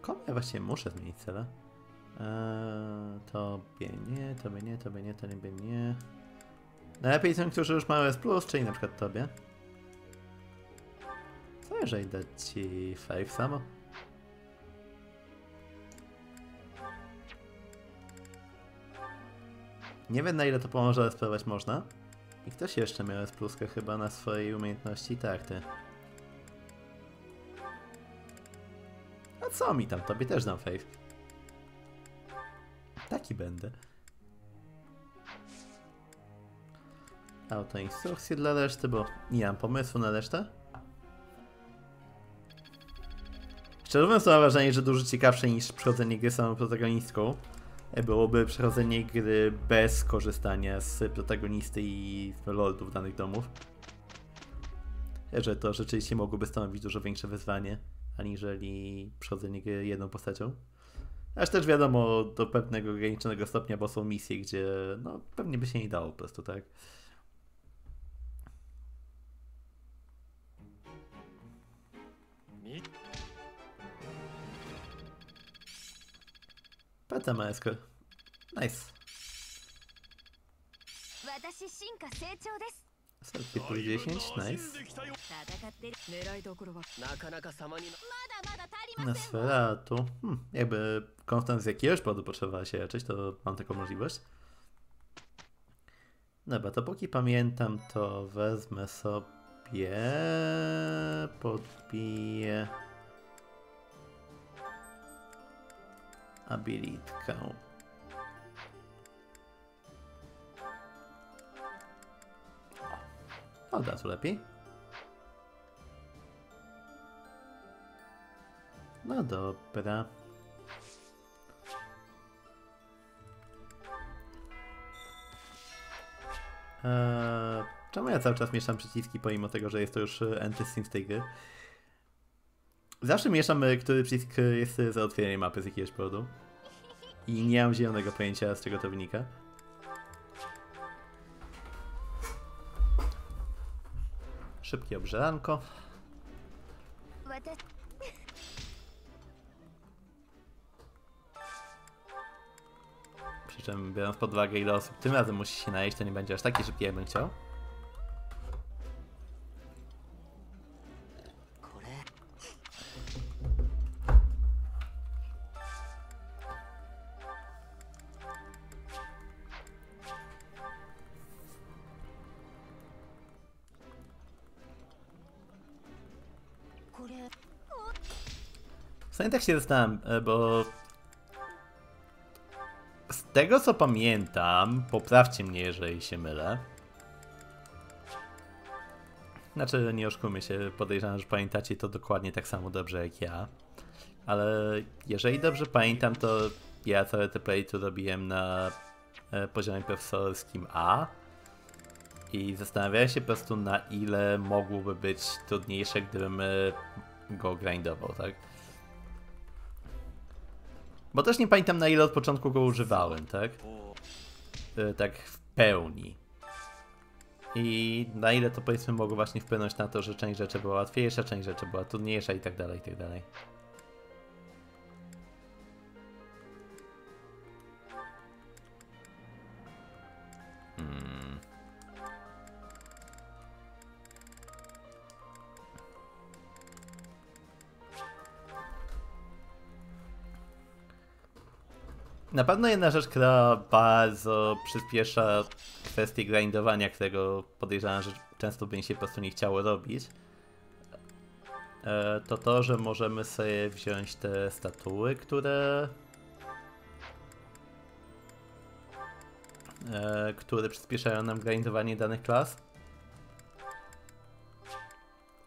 Komu ja właśnie muszę zmienić cele? Tobie nie, tobie nie, tobie nie, tobie nie. Najlepiej tym, którzy już mają S+, czyli na przykład tobie. Co jeżeli dać ci 5 samo? Nie wiem, na ile to pomoże, ale spróbować można. I ktoś jeszcze miał S+, chyba na swojej umiejętności. Tak, ty. A co mi tam? Tobie też dam 5. Taki będę. Autoinstrukcje dla reszty, bo nie mam pomysłu na resztę. Szczerze mówiąc, mam wrażenie, że dużo ciekawsze niż przechodzenie gry samą protagonistką byłoby przechodzenie gry bez korzystania z protagonisty i lordów danych domów. Że to rzeczywiście mogłoby stanowić dużo większe wyzwanie, aniżeli przechodzenie gry jedną postacią. Aż też wiadomo, do pewnego ograniczonego stopnia, bo są misje, gdzie no, pewnie by się nie dało po prostu, tak? Pata ma eskę. Nice. Serki plus 10, nice. Nosferatu. Jakby Konstans z jakiegoś powodu potrzebowała się leczyć, to mam taką możliwość. Dobra, to póki pamiętam, to wezmę sobie... Podbiję... Abilitkę. Od razu lepiej. No dobra. Czemu ja cały czas mieszam przyciski, pomimo tego, że jest to już antysync tej gry? Zawsze mieszam, który przycisk jest za otwieranie mapy z jakiegoś powodu. I nie mam zielonego pojęcia, z czego to wynika. Szybkie obżeranko. Przy czym, biorąc pod uwagę, ile osób tym razem musi się najeść, to nie będzie aż takie szybkie, jak bym chciał. No i tak się zastanawiam, bo z tego co pamiętam, poprawcie mnie, jeżeli się mylę. Znaczy, nie oszukujmy się, podejrzewam, że pamiętacie to dokładnie tak samo dobrze jak ja. Ale jeżeli dobrze pamiętam, to ja całe te playthrough robiłem na poziomie profesorskim A. I zastanawiałem się po prostu, na ile mogłoby być trudniejsze, gdybym go grindował, tak? Bo też nie pamiętam, na ile od początku go używałem, tak? Tak w pełni. I na ile to, powiedzmy, mogło właśnie wpłynąć na to, że część rzeczy była łatwiejsza, część rzeczy była trudniejsza i tak dalej, i tak dalej. Na pewno jedna rzecz, która bardzo przyspiesza kwestię grindowania, którego podejrzewam, że często by mi się po prostu nie chciało robić, to to, że możemy sobie wziąć te statuły, które przyspieszają nam grindowanie danych klas.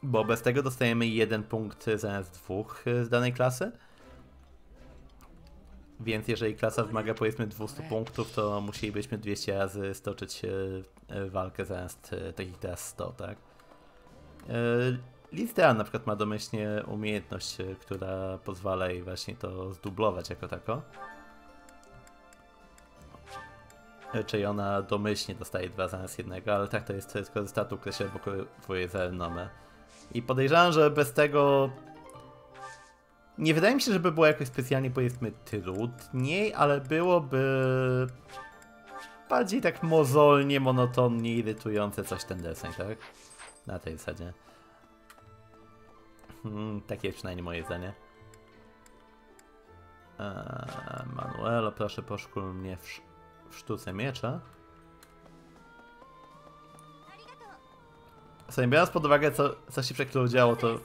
Bo bez tego dostajemy 1 punkt zamiast 2 z danej klasy. Więc jeżeli klasa wymaga, powiedzmy, 200 punktów, to musielibyśmy 200 razy stoczyć walkę zamiast takich teraz 100, tak? Listean na przykład ma domyślnie umiejętność, która pozwala jej właśnie to zdublować jako tako. Czyli ona domyślnie dostaje 2 zamiast 1, ale tak to jest tylko statu, który się obowiązuje za renomę. I podejrzewam, że bez tego... Nie wydaje mi się, żeby było jakoś specjalnie, powiedzmy, trudniej, ale byłoby bardziej tak mozolnie, monotonnie, irytujące, coś ten deseń, tak? Na tej zasadzie. Takie przynajmniej moje zdanie. Manuelo, proszę, poszkól mnie w sztuce miecza. Sobie biorąc pod uwagę, co się przed chwilą działo, to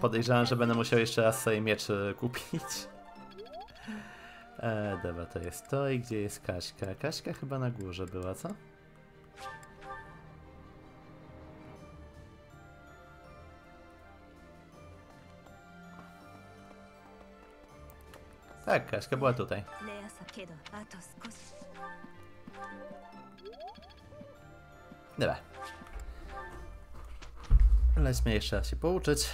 podejrzewam, że będę musiał jeszcze raz sobie miecz kupić. Dobra, to jest to. I gdzie jest Kaśka? Kaśka chyba na górze była, co? Tak, Kaśka była tutaj. Dobra. Lećmy jeszcze raz się pouczyć.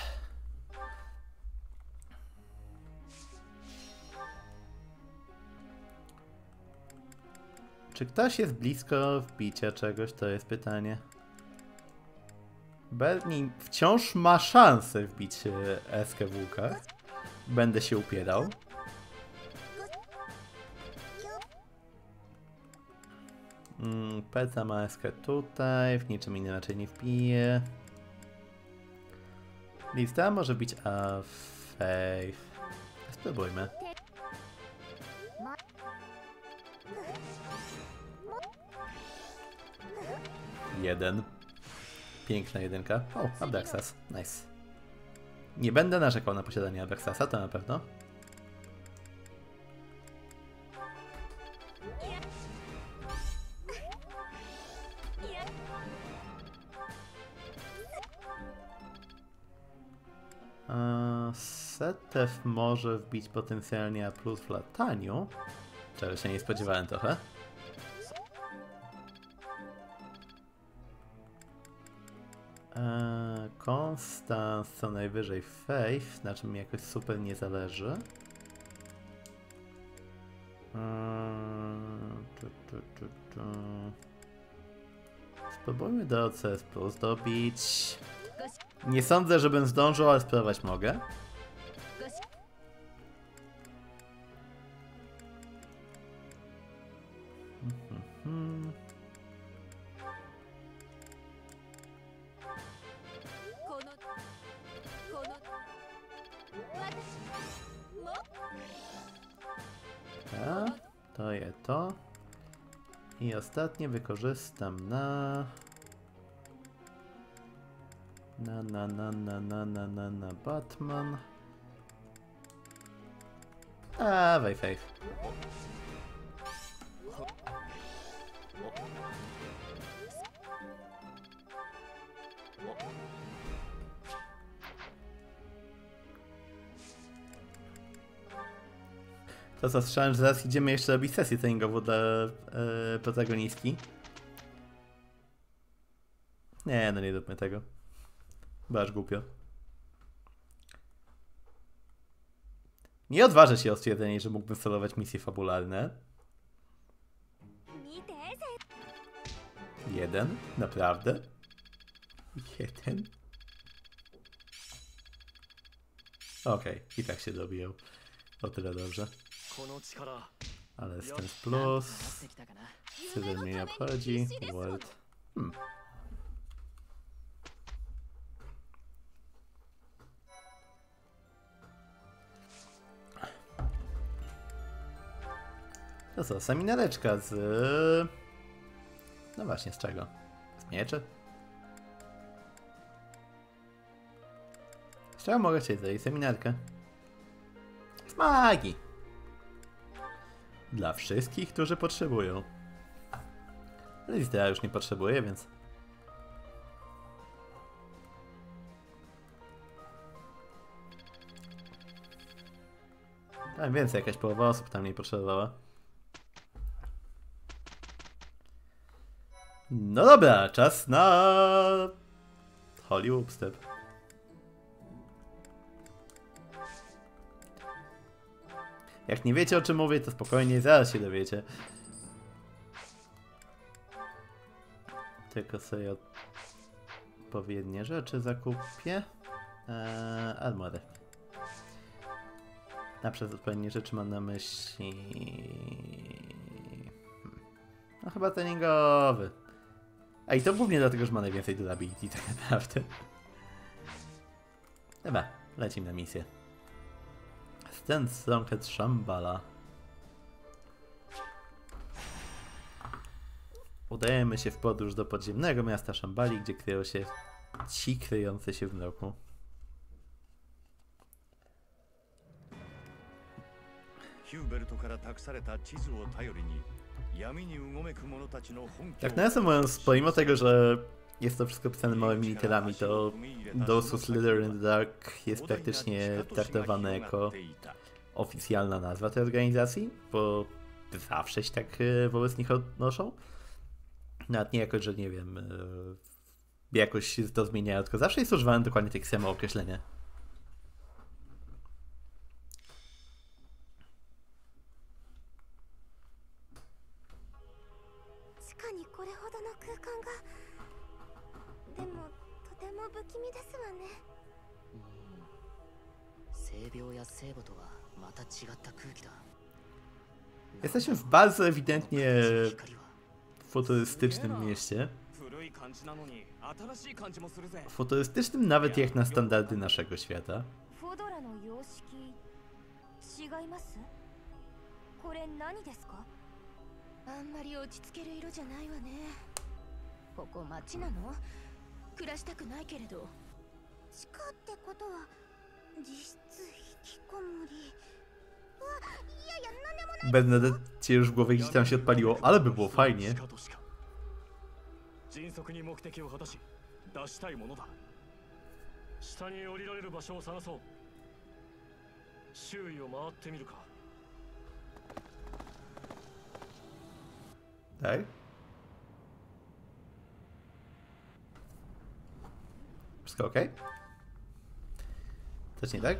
Czy ktoś jest blisko wbicia czegoś? To jest pytanie. Berlin wciąż ma szansę wbić SKW-kę. Będę się upierał. Peca ma SK tutaj, w niczym innym raczej nie wbije. Lista może być a faith. Spróbujmy. Jeden. Piękna jedynka. O, Abdaxas. Nice. Nie będę narzekał na posiadanie Abdaxasa, to na pewno. Setef może wbić potencjalnie A+ w lataniu. Czego się nie spodziewałem trochę. Konstans co najwyżej Faith, na czym mi jakoś super nie zależy. Spróbujmy do CS Plus dobić. Nie sądzę, żebym zdążył, ale spróbować mogę. To je to. I ostatnie wykorzystam na... Batman. A wejfej. To co, słyszałem, że zaraz idziemy jeszcze robić sesję treningową dla protagonistki. Nie, no nie róbmy tego. Bo aż głupio. Nie odważę się o stwierdzenie, że mógłbym sterować misje fabularne. 1? Naprawdę? 1? Okej, i tak się dobijał. O tyle dobrze. Ale z ten plus... Cyber mnie nie obchodzi. World. To co, seminareczka z... No właśnie, z czego? Z mieczy? Z czego mogę się zejść? Seminarkę? Z magii! Dla wszystkich, którzy potrzebują. Lista już nie potrzebuje, więc... Tam więcej, jakaś połowa osób tam nie potrzebowała. No dobra, czas na... Holy Whoopstep. Jak nie wiecie, o czym mówię, to spokojnie, zaraz się dowiecie. Tylko sobie odpowiednie rzeczy zakupię. Armory. A przez odpowiednie rzeczy mam na myśli... No chyba treningowy. A i to głównie dlatego, że ma najwięcej durability, tak naprawdę. Dobra, lecimy na misję. Ten strąket Shambala. Udajemy się w podróż do podziemnego miasta Shambali, gdzie kryją się ci kryjące się w mroku. Tak nawiasem mówiąc, pomimo tego, że jest to wszystko pisane małymi literami, to dosu Slither in the Dark jest praktycznie traktowane jako oficjalna nazwa tej organizacji, bo zawsze się tak wobec nich odnoszą. Nawet nie jakoś, że nie wiem, jakoś to zmieniają, tylko zawsze jest używane dokładnie takie samo określenie. Jesteśmy w bardzo ewidentnie futurystycznym mieście. Futurystycznym nawet jak na standardy naszego świata. Bernadette już w głowie gdzieś tam się odpaliło, ale by było fajnie. Tak? Wszystko ok? Coś nie tak?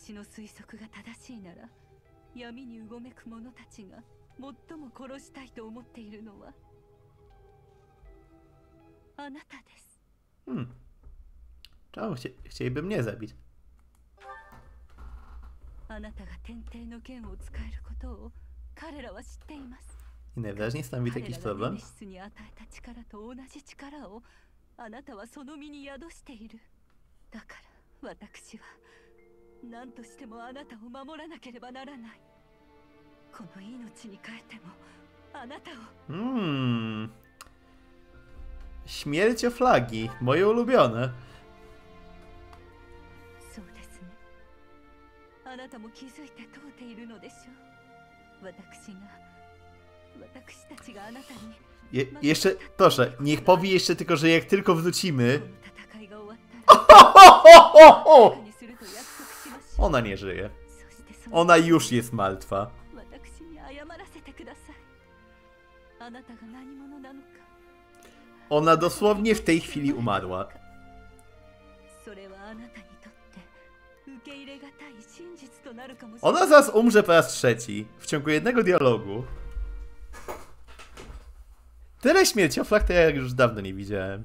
Czemu chcieliby mnie zabić? I najwyraźniej stanowi jakiś problem. Śmierć o flagi, moje ulubione. Jeszcze, proszę, niech powie jeszcze tylko, że jak tylko wrócimy... Ona nie żyje. Ona już jest martwa. Ona dosłownie w tej chwili umarła. Ona zaraz umrze po raz trzeci w ciągu jednego dialogu. Tyle śmiercioflag to ja już dawno nie widziałem.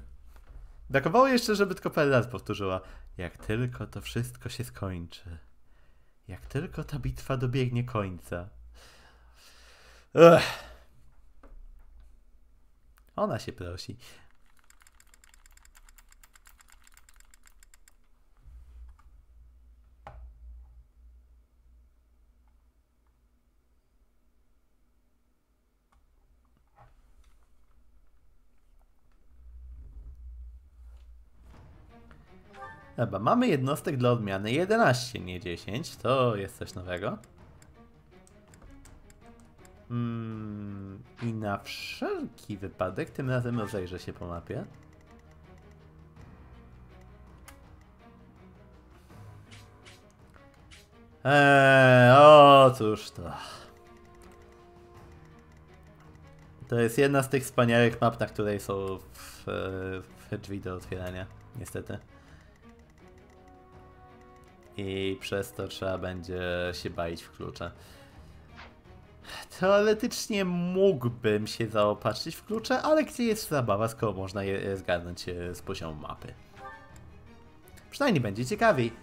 Brakowało jeszcze, żeby tylko parę raz powtórzyła. Jak tylko to wszystko się skończy. Jak tylko ta bitwa dobiegnie końca. Ech. Ona się prosi. Dobra, mamy jednostek dla odmiany 11, nie 10. To jest coś nowego. I na wszelki wypadek tym razem rozejrzę się po mapie. O cóż to. To jest jedna z tych wspaniałych map, na której są w drzwi do otwierania, niestety. I przez to trzeba będzie się bawić w klucze. Teoretycznie mógłbym się zaopatrzyć w klucze, ale gdzie jest zabawa, skoro można je zgarnąć z poziomu mapy. Przynajmniej będzie ciekawiej.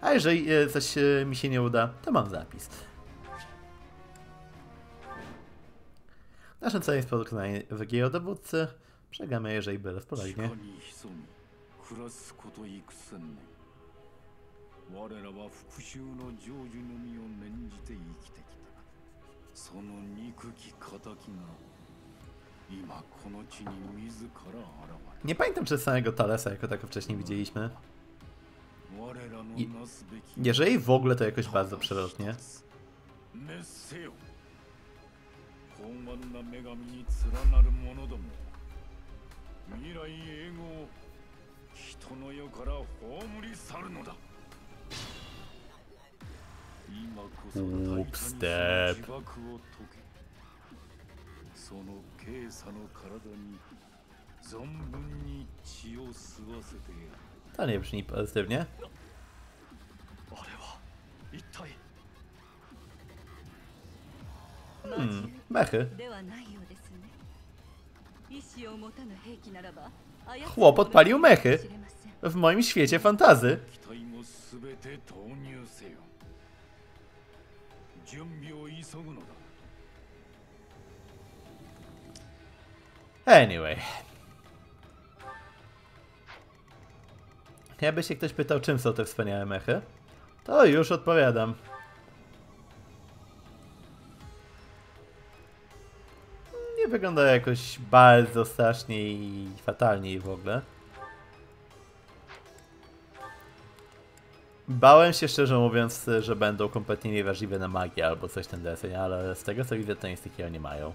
A jeżeli coś mi się nie uda, to mam zapis. Naszym celem jest pokonanie drugiego dowódcy. Przegramy, jeżeli będę w polegnie. Nie pamiętam, czy samego Thalesa jako tako wcześniej widzieliśmy. Jeżeli w ogóle, to jakoś bardzo przewrotnie. Upstep. To nie brzmi pozytywnie. Mechy. Chłop odpalił mechy. W moim świecie fantazy. Anyway. Jakby się ktoś pytał, czym są te wspaniałe mechy, to już odpowiadam. Nie wygląda jakoś bardzo strasznie i fatalnie w ogóle. Bałem się, szczerze mówiąc, że będą kompletnie niewrażliwe na magię albo coś ten deseń, ale z tego co widzę, to nic takiego nie mają.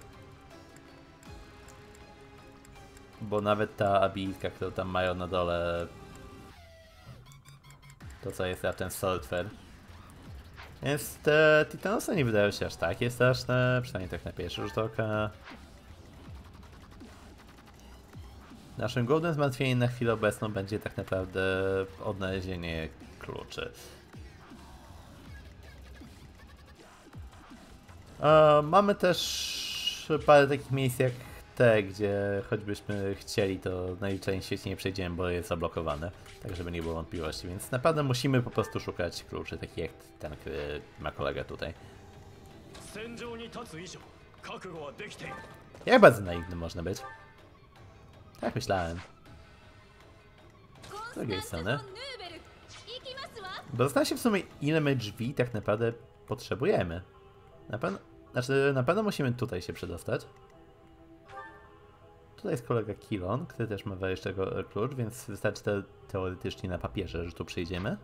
Bo nawet ta abilitka, którą tam mają na dole, to co jest raptem software. Więc te Titanosy nie wydają się aż takie straszne, przynajmniej tak na pierwszy rzut oka. Naszym głównym zmartwieniem na chwilę obecną będzie tak naprawdę odnalezienie kluczy. Mamy też parę takich miejsc jak te, gdzie choćbyśmy chcieli, to na liczeniu sieci nie przejdziemy, bo jest zablokowane, tak żeby nie było wątpliwości, więc naprawdę musimy po prostu szukać kluczy, takich jak ten, który ma kolega tutaj. Jak bardzo naiwny można być? Tak myślałem. Z drugiej strony. Bo zastanawiam się w sumie, ile my drzwi tak naprawdę potrzebujemy. Na pewno musimy tutaj się przedostać. Tutaj jest kolega Kilon, który też ma jeszcze klucz, więc wystarczy teoretycznie na papierze, że tu przyjdziemy.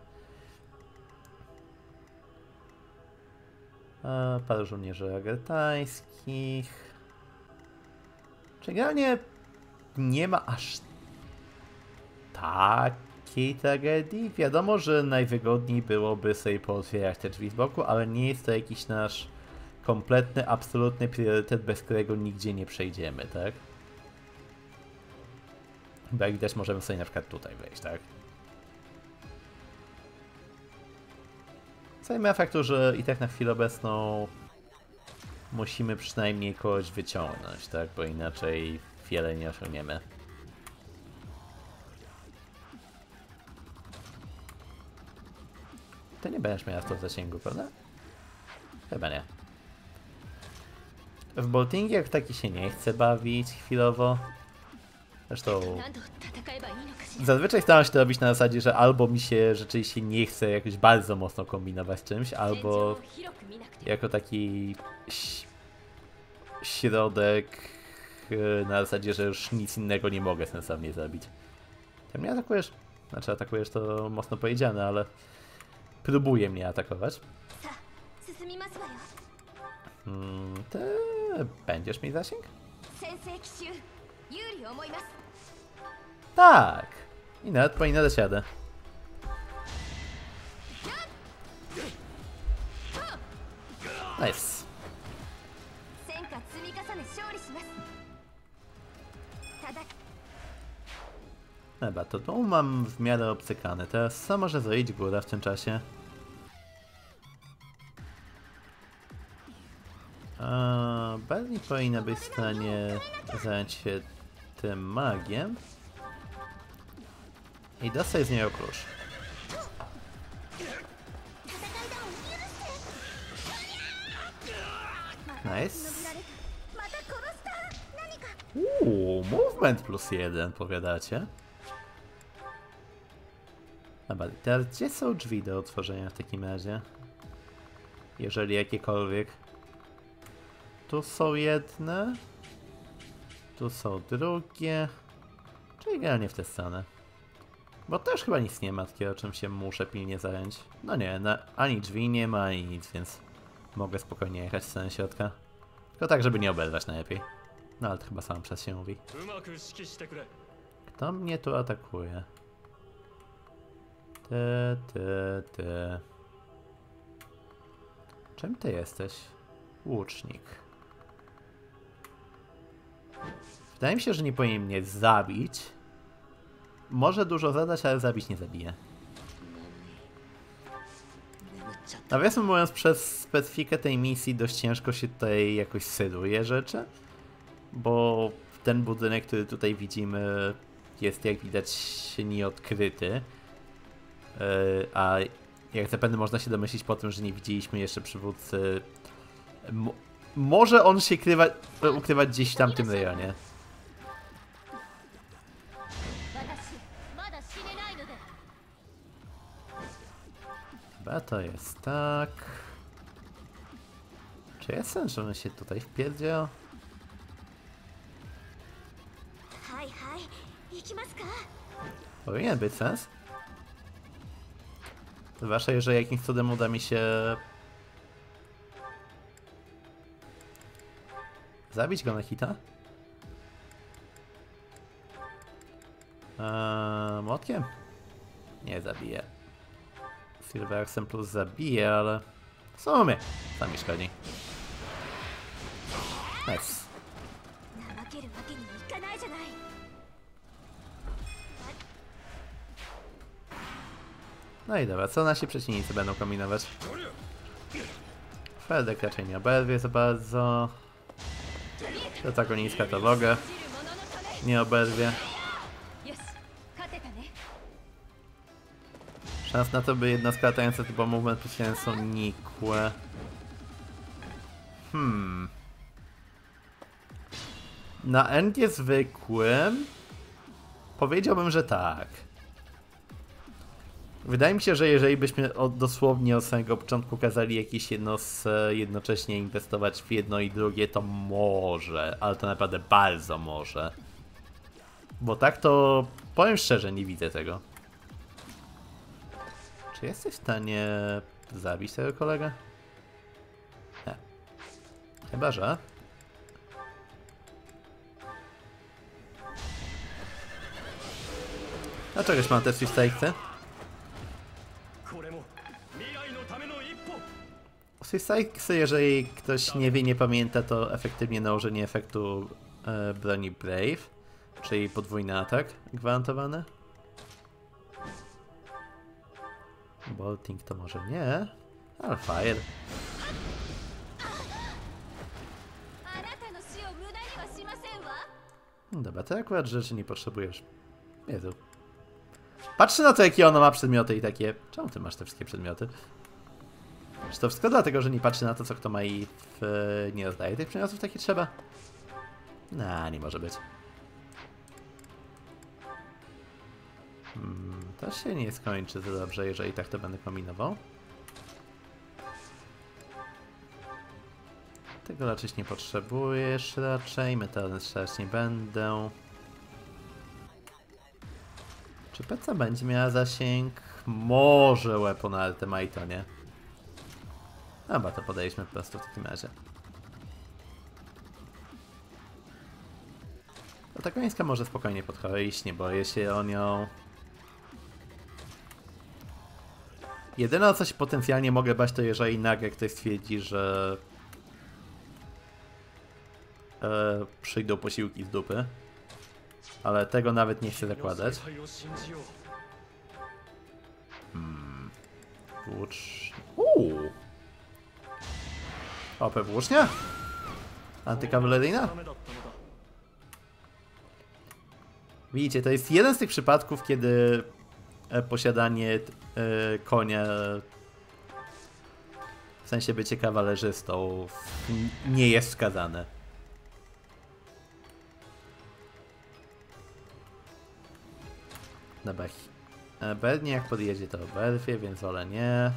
Paru żołnierzy agertańskich. Czy generalnie nie ma aż takiej tragedii. Wiadomo, że najwygodniej byłoby sobie pootwierać te drzwi z boku, ale nie jest to jakiś nasz kompletny, absolutny priorytet, bez którego nigdzie nie przejdziemy, tak? Bo jak widać możemy sobie na przykład tutaj wejść, tak? Zajmę faktu, że i tak na chwilę obecną musimy przynajmniej kogoś wyciągnąć, tak? Bo inaczej wiele nie osiągniemy. Ty nie będziesz miała w to w zasięgu, prawda? Chyba nie. W boltingi jak taki się nie chce bawić chwilowo. Zresztą zazwyczaj staram się to robić na zasadzie, że albo mi się rzeczywiście nie chce jakoś bardzo mocno kombinować z czymś, albo jako taki środek na zasadzie, że już nic innego nie mogę sensownie zrobić. Ty mnie atakujesz? Znaczy atakujesz to mocno powiedziane, ale próbuje mnie atakować. Ty będziesz mi zasięg? Tak! I nawet powinna dać radę. Nice. Dobra, to tu mam w miarę obcykane. Teraz co może zrobić góra w tym czasie? Bardziej powinna być w stanie zająć się tym magiem i dostać z niego klucz. Nice. Movement +1, powiadacie? Dobra, teraz gdzie są drzwi do otworzenia w takim razie? Jeżeli jakiekolwiek. Tu są jedne. Tu są drugie. Czyli generalnie w tę stronę. Bo też chyba nic nie ma takiego, czym się muszę pilnie zająć. No nie, ani drzwi nie ma, ani nic, więc mogę spokojnie jechać w stronę środka. Tylko tak, żeby nie oberwać najlepiej. No ale to chyba sam przez się mówi. Kto mnie tu atakuje? Ty. Czym ty jesteś? Łucznik. Wydaje mi się, że nie powinien mnie zabić. Może dużo zadać, ale zabić nie zabije. Nawiasem mówiąc, przez specyfikę tej misji dość ciężko się tutaj jakoś syduje rzeczy. Bo ten budynek, który tutaj widzimy, jest jak widać nieodkryty. A jak zapewne można się domyślić po tym, że nie widzieliśmy jeszcze przywódcy. Może on się ukrywać gdzieś w tamtym rejonie. Chyba to jest tak. Czy jest sens, że on się tutaj wpierdział? Powinien być sens. Zwłaszcza, jeżeli jakimś cudem uda mi się zabić go na hita? Młotkiem? Nie zabije. Silver Axe plus zabije, ale w sumie tam mi szkodzi. Nice. No i dobra, co nasi przeciwnicy będą kombinować? Ferdek raczej nie oberwie za bardzo. To tak niska to wogę. Nie oberwie. Szans na to, by jednostka latająca typu movement +1 są nikłe. Na engie zwykłym powiedziałbym, że tak. Wydaje mi się, że jeżeli byśmy dosłownie od samego początku kazali jakieś jednocześnie inwestować w jedno i drugie, to może, ale to naprawdę bardzo może. Bo tak to powiem szczerze, nie widzę tego. Czy jesteś w stanie zabić tego kolegę? Nie. Chyba że. Dlaczegoś mam te freestyle? Freestyle, jeżeli ktoś nie wie, nie pamięta, to efektywnie nałożenie efektu broni Brave. Czyli podwójny atak gwarantowany? Bolting to może nie, ale fire. Dobra, to akurat rzeczy nie potrzebujesz. Jezu. Patrzę na to, jakie ono ma przedmioty i takie... Czemu ty masz te wszystkie przedmioty? Czy to wszystko dlatego, że nie patrzy na to, co kto ma i nie rozdaje tych przedmiotów, takie trzeba? No, nie może być. To się nie skończy to dobrze, jeżeli tak to będę kombinował. Tego raczej nie potrzebujesz raczej, metalny strzelać nie będę. Czy peca będzie miała zasięg? Może weapon, ale te ma i to nie. Dobra, to podejdźmy po prostu w takim razie. To ta końska może spokojnie podchodzić, nie boję się o nią. Jedyne, o co się potencjalnie mogę bać, to jeżeli nagle ktoś stwierdzi, że... przyjdą posiłki z dupy. Ale tego nawet nie chcę zakładać. Włócz... Uuu! OP włócznia? Antykawaleryjna? Widzicie, to jest jeden z tych przypadków, kiedy posiadanie konia, w sensie bycie kawalerzystą, nie jest wskazane. Dobra, Bernie jak podjedzie to oberwie, więc wolę nie.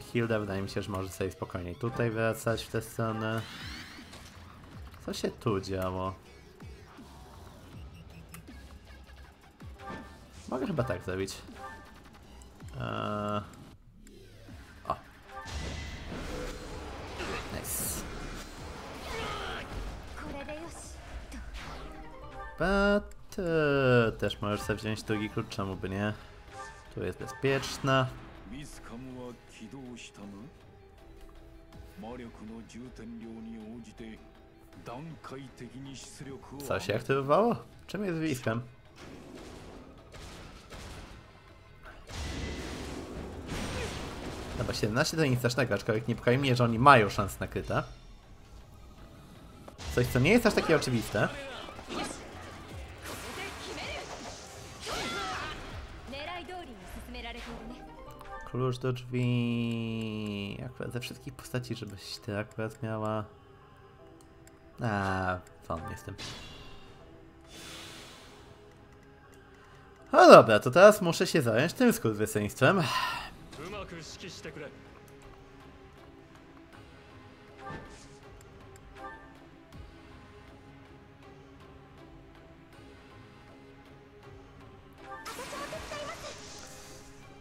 Hilda wydaje mi się, że może sobie spokojnie tutaj wracać w tę stronę. Co się tu działo? Mogę chyba tak zrobić. O. Nice. But, też możesz sobie wziąć drugi klucz, czemu by nie? Tu jest bezpieczna. Co się aktywowało? Czym jest wiskiem? Dobra, 17 to nic strasznego, aczkolwiek niepokoi mnie, że oni mają szansę na kryta. Coś, co nie jest aż takie oczywiste. Klucz do drzwi... Akurat ze wszystkich postaci, żebyś ty akurat miała... Fan jestem. O dobra, to teraz muszę się zająć tym skurwysyństwem.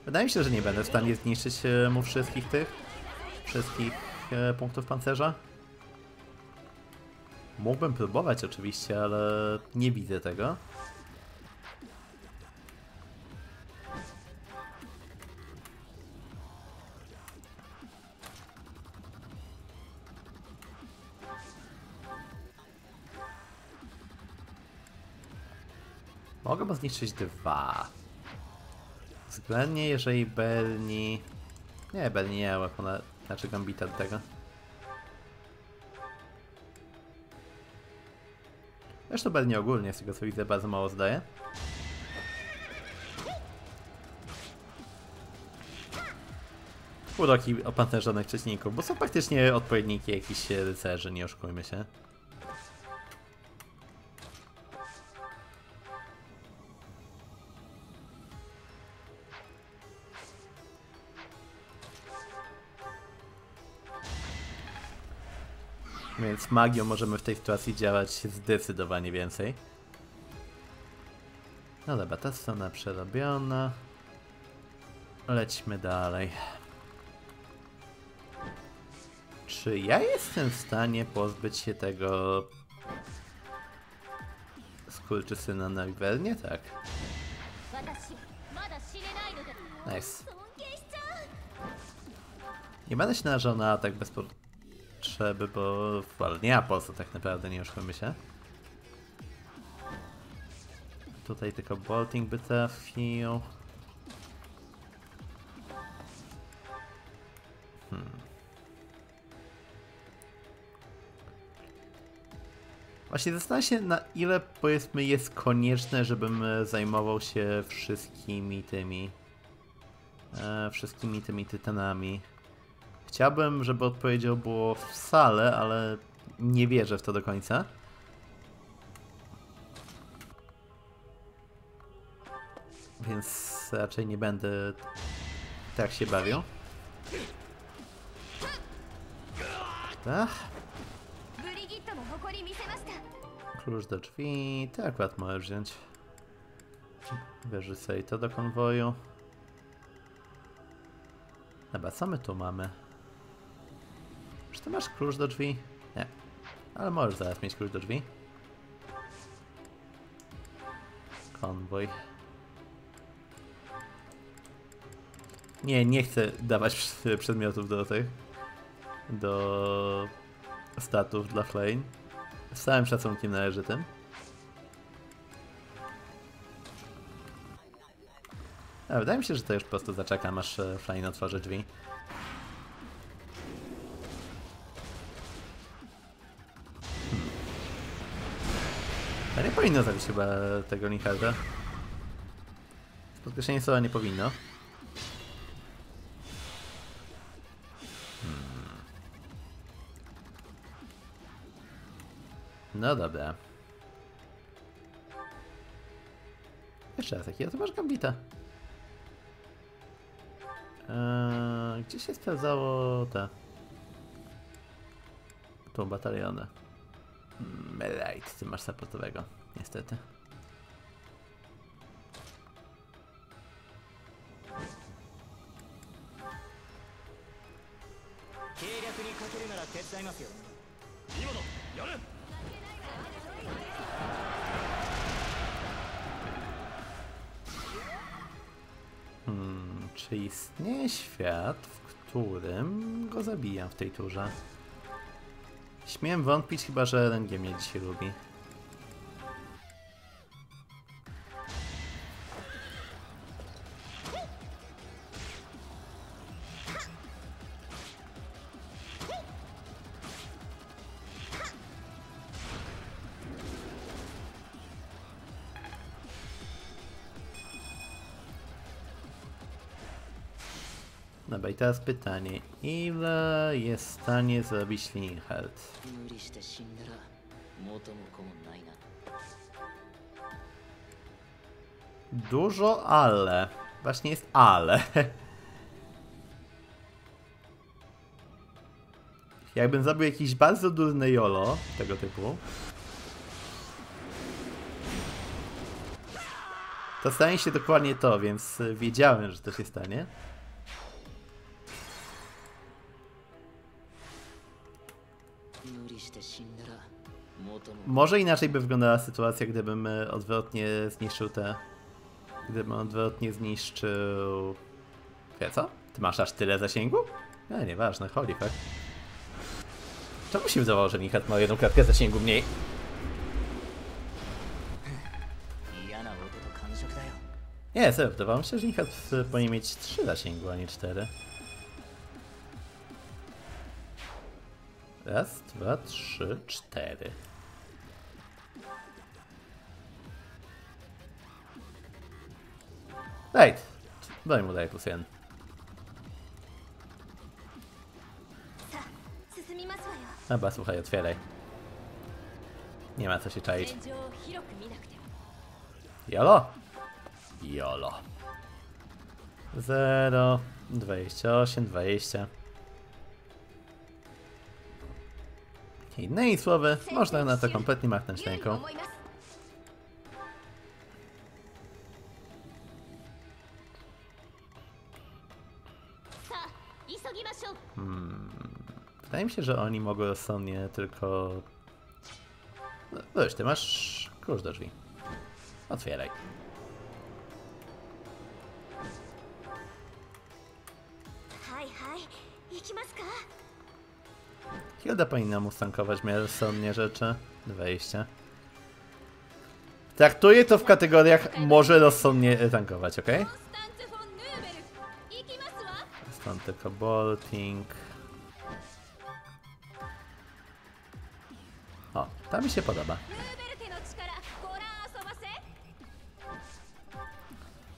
Wydaje mi się, że nie będę w stanie zniszczyć mu wszystkich tych... punktów pancerza. Mógłbym próbować oczywiście, ale nie widzę tego. Mogę zniszczyć dwa. Względnie, jeżeli Berni... Nie, Berni nie, ona... Znaczy Gambita do tego. Zresztą Berni ogólnie, z tego co widzę, bardzo mało zdaje. Uroki opancerzonych przeciwników, bo są praktycznie odpowiedniki jakichś rycerzy, nie oszukujmy się. Więc magią możemy w tej sytuacji działać zdecydowanie więcej. No dobra, ta strona przerobiona. Lećmy dalej. Czy ja jestem w stanie pozbyć się tego... skurczysyna na Wyvernie? Tak. Nice. Nie będę się narażał na atak bez potrzeby, bo ale nie ma po co tak naprawdę, nie oszukujmy się. Tutaj tylko bolting by trafił. Właśnie zastanawiam się, na ile, powiedzmy, jest konieczne, żebym zajmował się wszystkimi tymi tytanami. Chciałbym, żeby odpowiedzią było wcale, ale nie wierzę w to do końca. Więc raczej nie będę tak się bawił. Ach. Klucz do drzwi, to akurat możesz wziąć. Wyrzucaj to do konwoju. Chyba co my tu mamy? Czy ty masz klucz do drzwi? Nie. Ale możesz zaraz mieć klucz do drzwi. Konwój. Nie, nie chcę dawać przedmiotów do tych. Do statów dla Flame. Z całym szacunkiem należy tym. A wydaje mi się, że to już po prostu zaczekam, aż Flame otworzy drzwi. To nie powinno zabić chyba tego Niharda. Podkreślenie słowa nie powinno. No dobra. Jeszcze raz, jakiego to masz gambita? Gdzie się sprawdzało te... Tą batalionę. Right, ty masz supportowego, niestety. Czy istnieje świat, w którym go zabijam w tej turze? Śmiem wątpić, chyba że RNG mnie dzisiaj lubi. Dobra, i teraz pytanie, ile jest w stanie zrobić Slinghard? Dużo, ale. Właśnie jest ale. Jakbym zrobił jakiś bardzo durny YOLO tego typu, to stanie się dokładnie to, więc wiedziałem, że to się stanie. Może inaczej by wyglądała sytuacja, gdybym odwrotnie zniszczył te... Wie co? Ty masz aż tyle zasięgu? No nieważne, holy fuck. Czemu się wydawało, że Nihat ma jedną kratkę zasięgu mniej? Nie, serio, wydawało mi się, że Nihat powinien mieć 3 zasięgu, a nie 4. Raz, dwa, trzy, 4. Right. Daj mu daję plus 1. Chyba, słuchaj, otwieraj. Nie ma co się czaić. Jolo! Jolo. 0, 28, 20. Innej słowy, można na to kompletnie machnąć ręką. Wydaje mi się, że oni mogą rozsądnie tylko... No, weź, ty masz klucz do drzwi. Otwieraj. Hilda powinna mu stankować rozsądnie rzeczy. 20. Traktuję to w kategoriach może rozsądnie tankować, ok? Stąd tylko bolting. O, ta mi się podoba.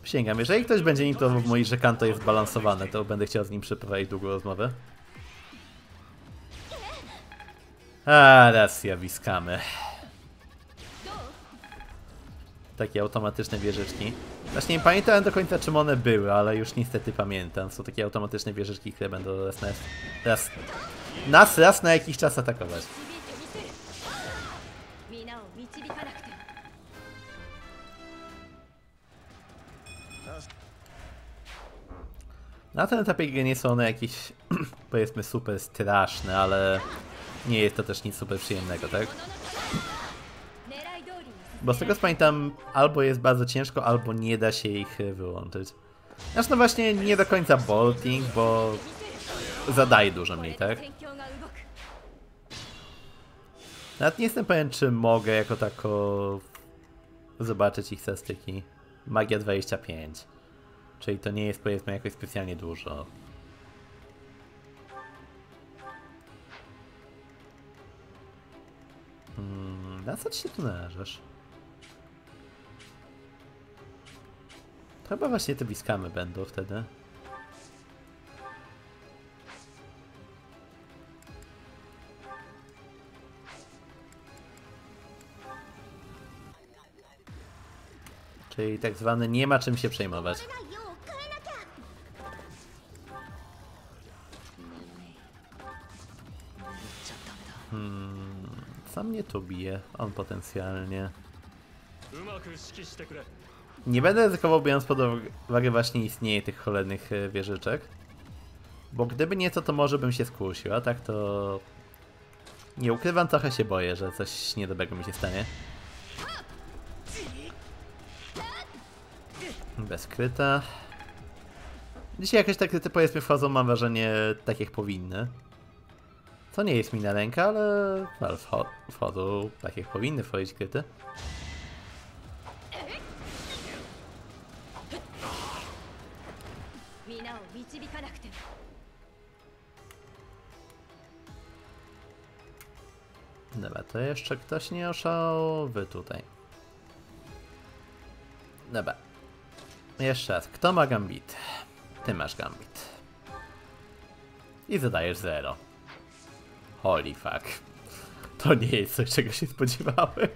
Sięgam, jeżeli ktoś będzie intował mój, że Kanto jest zbalansowane, to będę chciał z nim przeprowadzić długą rozmowę. A, racja, wiskamy. Takie automatyczne wieżyczki. Właśnie nie pamiętałem do końca, czym one były, ale już niestety pamiętam. Są takie automatyczne wieżyczki, które będą nas raz na jakiś czas atakować. Na tym etapie gry nie są one jakieś, powiedzmy, super straszne, ale nie jest to też nic super przyjemnego, tak? Bo z tego co pamiętam, albo jest bardzo ciężko, albo nie da się ich wyłączyć. Zresztą właśnie nie do końca bolting, bo zadaje dużo mniej, tak? Nawet nie jestem pewien, czy mogę jako tako zobaczyć ich statystyki. Magia 25. Czyli to nie jest, powiedzmy, jakoś specjalnie dużo. Na co ty się tu narażasz? Chyba właśnie te wiskamy będą wtedy. Czyli tak zwane nie ma czym się przejmować. Co mnie tu bije? On potencjalnie. Nie będę ryzykował, biorąc pod uwagę właśnie istnienie tych cholernych wieżyczek. Bo gdyby nieco, to może bym się skusił, a tak to... Nie ukrywam, trochę się boję, że coś niedobrego mi się stanie. Bez kryta. Dzisiaj jakieś te kryty, powiedzmy, wchodzą, mam wrażenie, tak jak powinny. To nie jest mi na rękę, ale wchodzą tak jak powinny wchodzić kryty. Dobra, to jeszcze ktoś nie oszał. Wy tutaj. Dobra. Jeszcze raz, kto ma gambit? Ty masz gambit. I zadajesz 0. Holy fuck. To nie jest coś, czego się spodziewałem.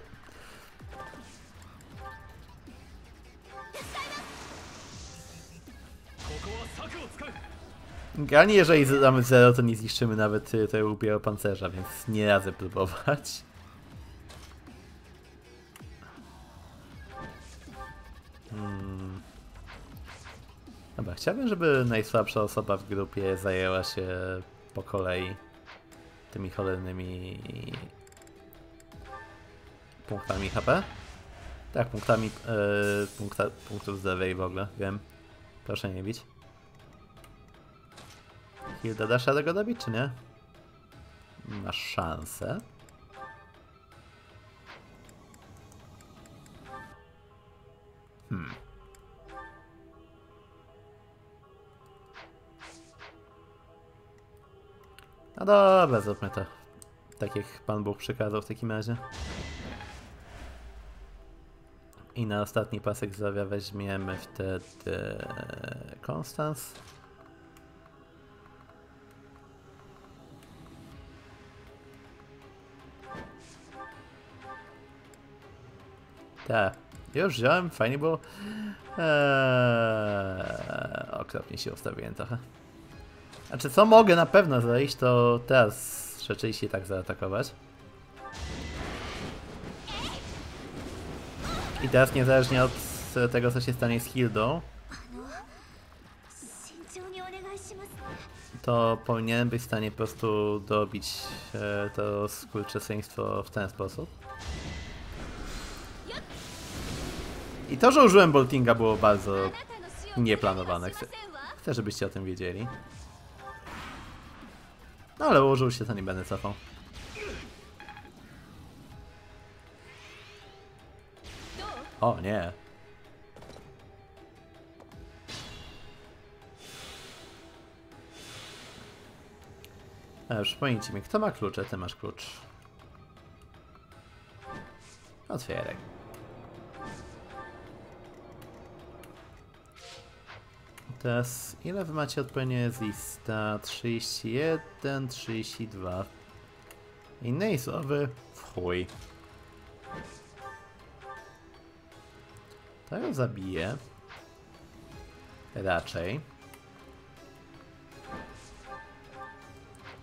Generalnie, jeżeli zadamy 0, to nie zniszczymy nawet tego białego pancerza, więc nie radzę próbować. Dobra, chciałbym, żeby najsłabsza osoba w grupie zajęła się po kolei tymi cholernymi punktami HP. Tak, punktami punktów zdrowia i w ogóle, wiem. Proszę nie bić. Hilda, dasz radę go dobić, czy nie? Masz szansę. No dobra, zróbmy to. Tak jak Pan Bóg przykazał w takim razie. I na ostatni pasek zdrowia weźmiemy wtedy... Konstans. Tak. Już wziąłem, fajnie było. Okropnie się ustawiłem trochę. Znaczy, co mogę na pewno zrobić, to teraz rzeczywiście tak zaatakować. I teraz niezależnie od tego, co się stanie z Hildą, to powinienem być w stanie po prostu dobić to skurczyseństwo w ten sposób. I to, że użyłem boltinga, było bardzo nieplanowane. Chcę, żebyście o tym wiedzieli. No ale użył się, to nie będę cofał. O nie. Przypomnijcie mi, kto ma klucze? Ty masz klucz. Otwieraj. Teraz, ile wy macie odpowiednie z lista? 31, 32. Innej słowy, w chuj. To ją zabiję. Raczej.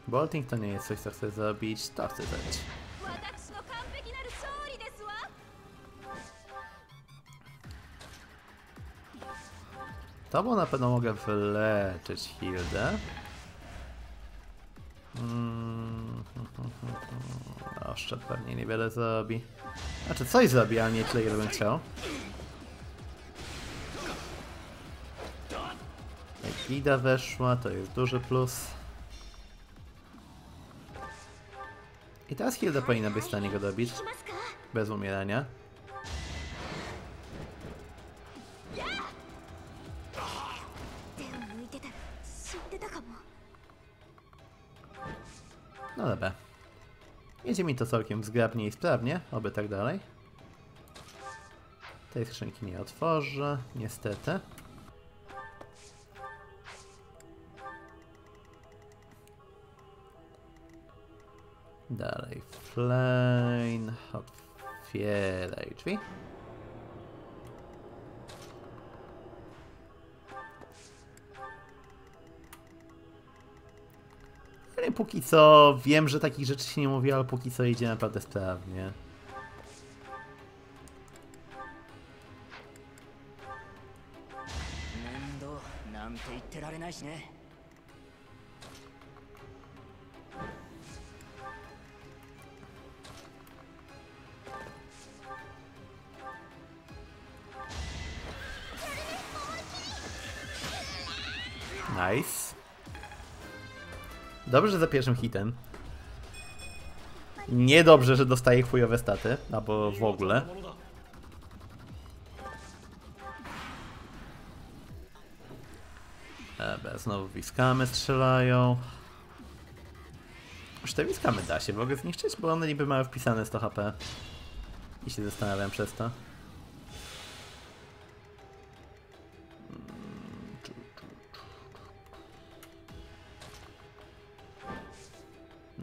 Bolting to nie jest coś, co chcę zrobić, to chcę zrobić. To bo na pewno mogę wyleczyć Hildę. Jeszcze pewnie niewiele zrobi. Znaczy coś zrobi, ale nie tyle, ile bym chciał. Jak Hilda weszła, to jest duży plus. I teraz Hilda powinna być w stanie go dobić. Bez umierania. No dobra. Jedzie mi to całkiem zgrabnie i sprawnie, oby tak dalej. Tej skrzynki nie otworzę, niestety. Dalej, Flame, otwieraj drzwi. Ale póki co, wiem, że takich rzeczy się nie mówi, ale póki co idzie naprawdę sprawnie. Nice. Dobrze, że za pierwszym hitem. Niedobrze, że dostaje chujowe staty, albo w ogóle. Dobra, znowu wiskamy strzelają. Już te wiskamy da się w ogóle zniszczyć, bo one niby mają wpisane 100 HP. I się zastanawiam przez to.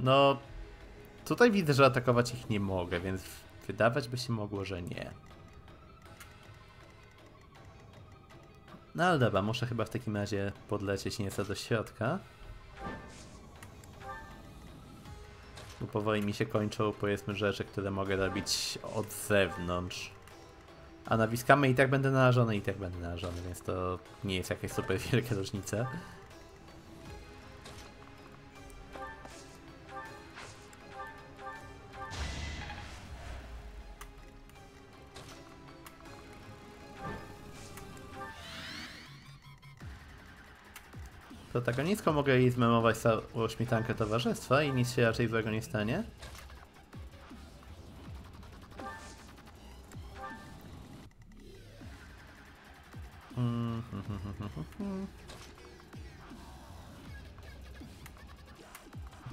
No, tutaj widzę, że atakować ich nie mogę, więc wydawać by się mogło, że nie. No ale dobra, muszę chyba w takim razie podlecieć nieco do środka. Bo powoli mi się kończą, powiedzmy, rzeczy, które mogę robić od zewnątrz. A na wiskamy i tak będę narażony, więc to nie jest jakaś super wielka różnica. Protagonistką mogę jej zmemować całą śmietankę towarzystwa i nic się raczej złego nie stanie.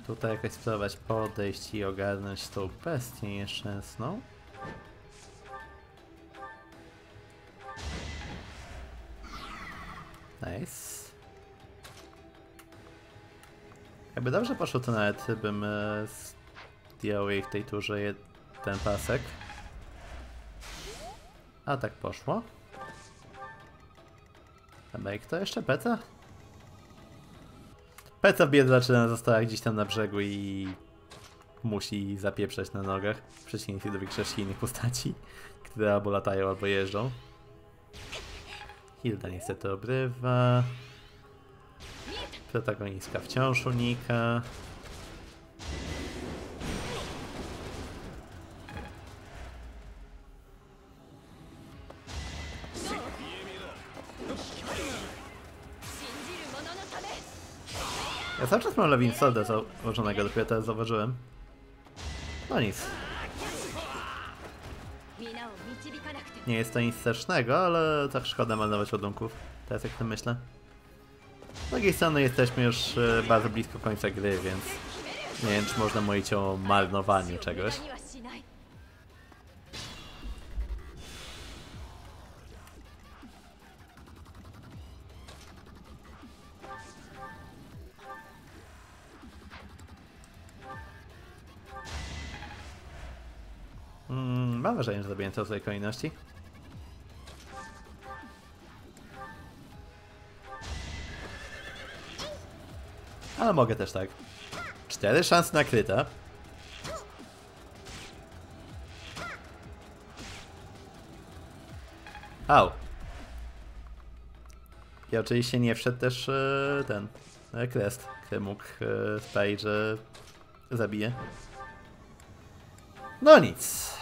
Tutaj jakoś spróbować podejść i ogarnąć tą bestię nieszczęsną. Nice. Jakby dobrze poszło, to nawet bym zdjął jej w tej turze ten pasek. A tak poszło. A jak to jeszcze Peca? Peca biedaczyna została gdzieś tam na brzegu i musi zapieprzać na nogach. W przeciwieństwie do większości innych postaci, które albo latają, albo jeżdżą. Hilda niestety obrywa. Protagonistka wciąż unika. Ja cały czas mam Levinsolda założonego, dopiero teraz zauważyłem. No nic. Nie jest to nic strasznego, ale tak szkoda marnować ładunków. Teraz jak to myślę. Z drugiej strony jesteśmy już bardzo blisko końca gry, więc nie wiem, czy można mówić o marnowaniu czegoś. Mam wrażenie, że zrobiłem to w tej kolejności. Ale mogę też tak. 4 szanse na kryta. Au. I oczywiście nie wszedł też ten crest, który mógł sprawić, że zabije. No nic.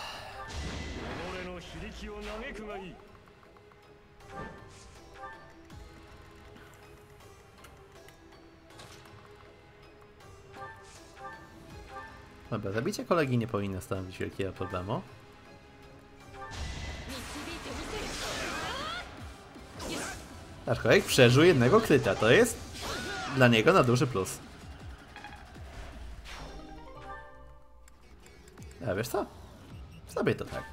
Dobra, zabicie kolegi nie powinno stanowić wielkiego problemu. Nasz koleg przeżył jednego kryta, to jest dla niego na duży plus. A wiesz co? Zrobię to tak.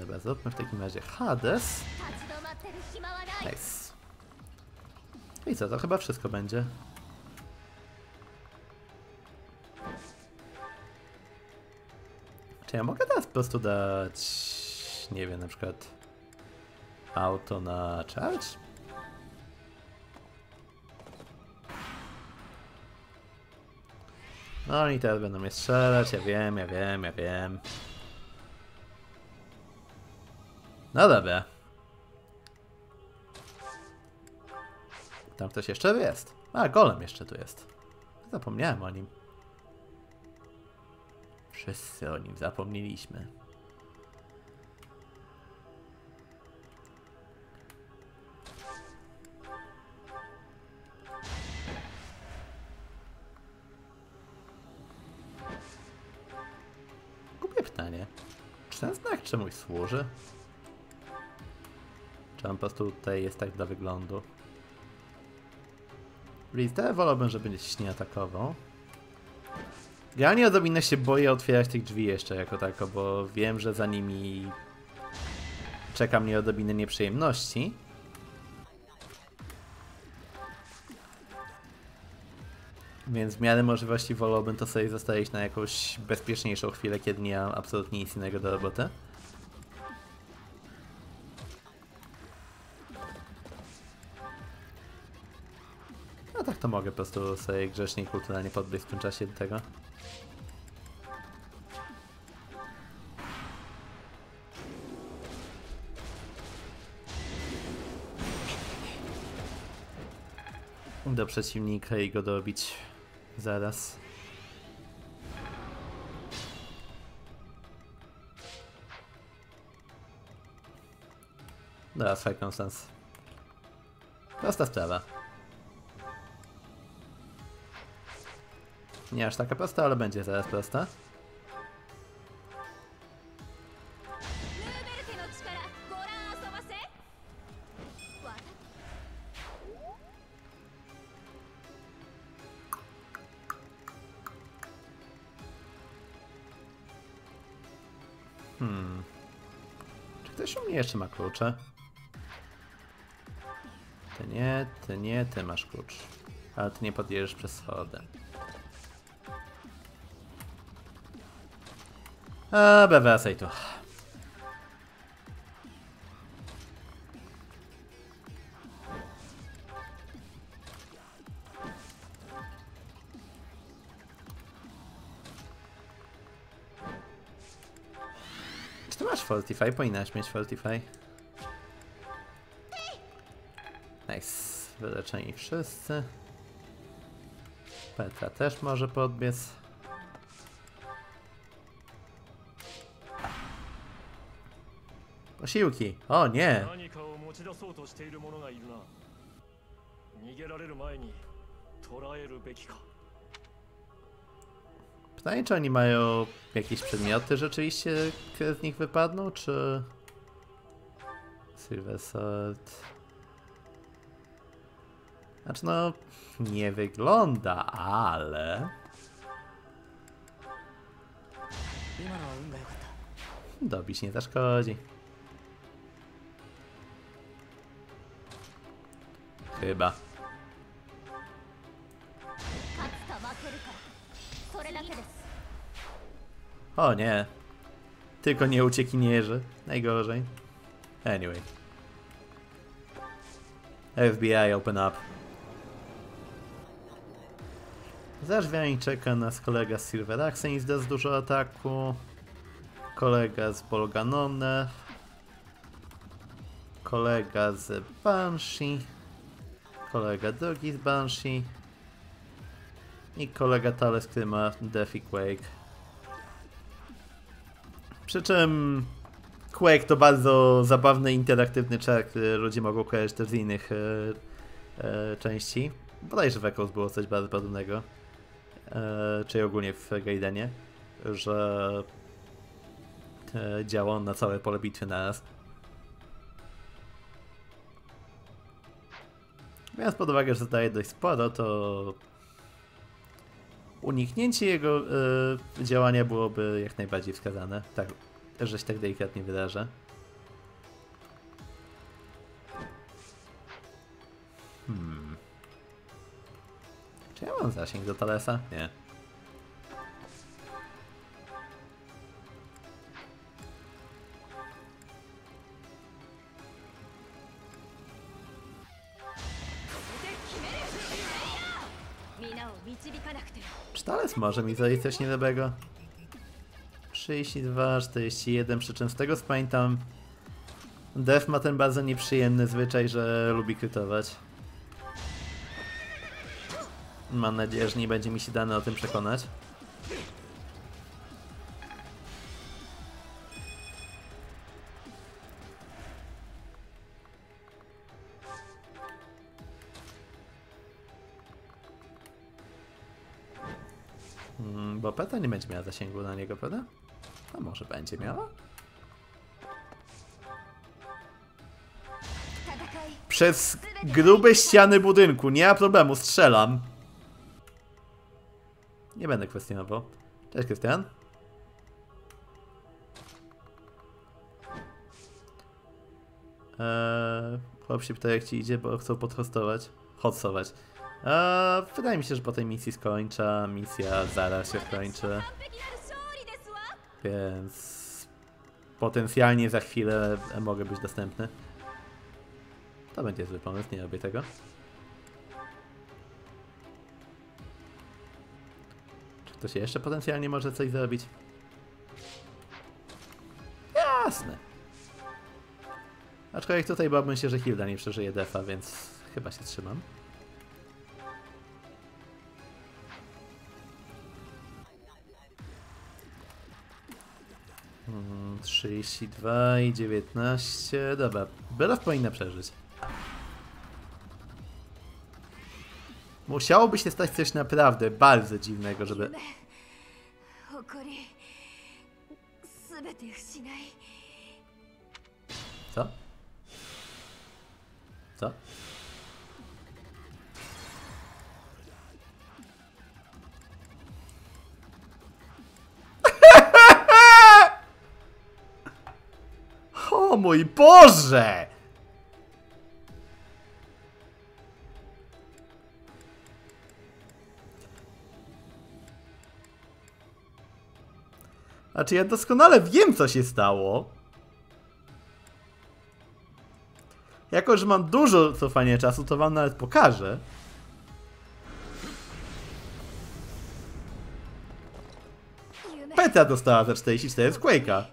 Dobra, zróbmy w takim razie Hades. Nice. I co, to chyba wszystko będzie. Czy ja mogę teraz po prostu dać... nie wiem, na przykład... auto na charge? No i teraz będą mnie strzelać, ja wiem. No dobra. Tam ktoś jeszcze jest. A, golem jeszcze tu jest. Zapomniałem o nim. Wszyscy o nim zapomnieliśmy. Głupie pytanie. Czy ten znak czemuś służy? Czy on po prostu tutaj jest tak dla wyglądu? Blizdę wolałbym, żeby gdzieś nie atakował. Generalnie odrobinę się boję otwierać tych drzwi jeszcze jako tako, bo wiem, że za nimi czeka mnie odrobinę nieprzyjemności. Więc w miarę możliwości wolałbym to sobie zostawić na jakąś bezpieczniejszą chwilę, kiedy nie mam absolutnie nic innego do roboty. To mogę po prostu sobie grzecznie i kulturalnie podbiec w tym czasie do tego. Do przeciwnika i go dobić zaraz. Dobra, fajny Konstans. Prosta sprawa. Nie aż taka prosta, ale będzie zaraz prosta. Czy ktoś u mnie jeszcze ma klucze? Ty nie, ty masz klucz. Ale ty nie podjeżdżasz przez schody. Dobra, wracaj tu. Czy ty masz Fortify? Powinnaś mieć Fortify. Nice. Wyleczeni wszyscy. Petra też może podbiec. Posiłki. O nie. Pytanie, czy oni mają jakieś przedmioty rzeczywiście, które z nich wypadną, czy... Silver Sword... Znaczy no... Nie wygląda, ale... Dobić nie zaszkodzi. Chyba. O nie. Tylko nie uciekinierzy. Najgorzej. Anyway. FBI open up. Za drzwiami czeka nas kolega z Silver Axe, nic da z dużo ataku. Kolega z Bolganona. Kolega z Banshee. Kolega drugi z Banshee. I kolega Thales, który ma Death i Quake. Przy czym Quake to bardzo zabawny, interaktywny czar, który ludzie mogą kojarzyć też z innych części. Bodajże w Echoes było coś bardzo podobnego. Czyli ogólnie w Gajdenie, że działa on na całe pole bitwy naraz. Biorąc pod uwagę, że daje dość sporo, to uniknięcie jego działania byłoby jak najbardziej wskazane. Tak, że się tak delikatnie wyrażę. Czy ja mam zasięg do Thalesa? Nie. Czy Thales może mi zrobić coś niedobrego? 32, 41, przy czym z tego co pamiętam Dev ma ten bardzo nieprzyjemny zwyczaj, że lubi krytować. Mam nadzieję, że nie będzie mi się dane o tym przekonać. Bo Peta nie będzie miała zasięgu na niego, prawda? A może będzie miała? Przez grube ściany budynku, nie ma problemu, strzelam. Nie będę kwestionował. Cześć, Krystian. Chłop się pyta, jak ci idzie, bo chcą podhostować. Hostować. Wydaje mi się, że po tej misji skończę. Misja zaraz się skończy. Więc... Potencjalnie za chwilę mogę być dostępny. To będzie zły pomysł, nie robię tego. Czy ktoś jeszcze potencjalnie może coś zrobić? Jasne. Aczkolwiek tutaj bałbym się, że Hilda nie przeżyje defa, więc chyba się trzymam. Mm, 32 i 19. Dobra, Bela powinna przeżyć. Musiałoby się stać coś naprawdę bardzo dziwnego, żeby... Co? Co? O mój Boże! Znaczy ja doskonale wiem, co się stało. Jako, że mam dużo cofania czasu, to wam nawet pokażę. Peta dostała za 44 z Quake'a.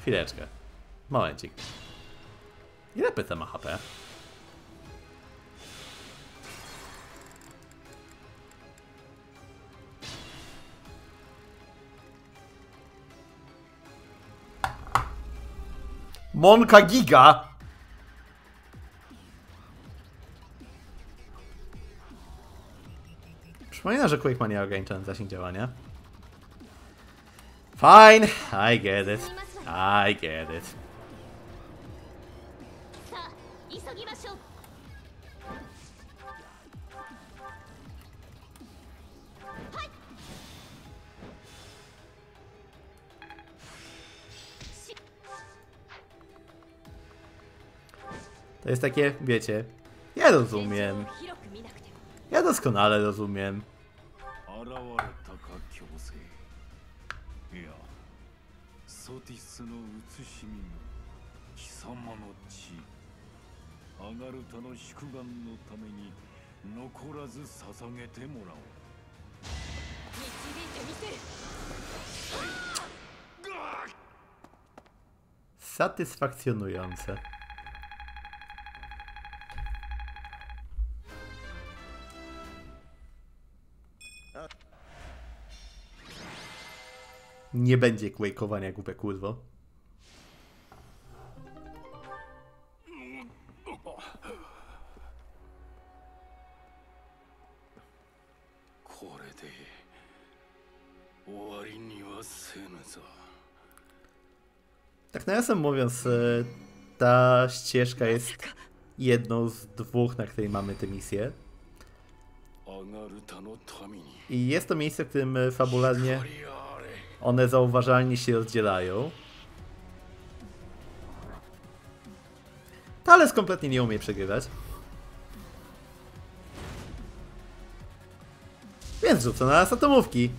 Chwileczkę. Momencik. Ile Peta ma HP? Monka Giga. Przypominam, że Quake ma nieograniczony zasięg działania. Fine, I get it. I get it. To jest takie, wiecie, ja rozumiem. Ja doskonale rozumiem. Satysfakcjonujące. Nie będzie quake'owania, głupie kurwo. Tak nawiasem mówiąc, ta ścieżka jest jedną z dwóch, na której mamy tę misję. I jest to miejsce, w którym fabularnie one zauważalnie się rozdzielają. Thales kompletnie nie umie przegrywać. Więc rzucę na nas atomówki.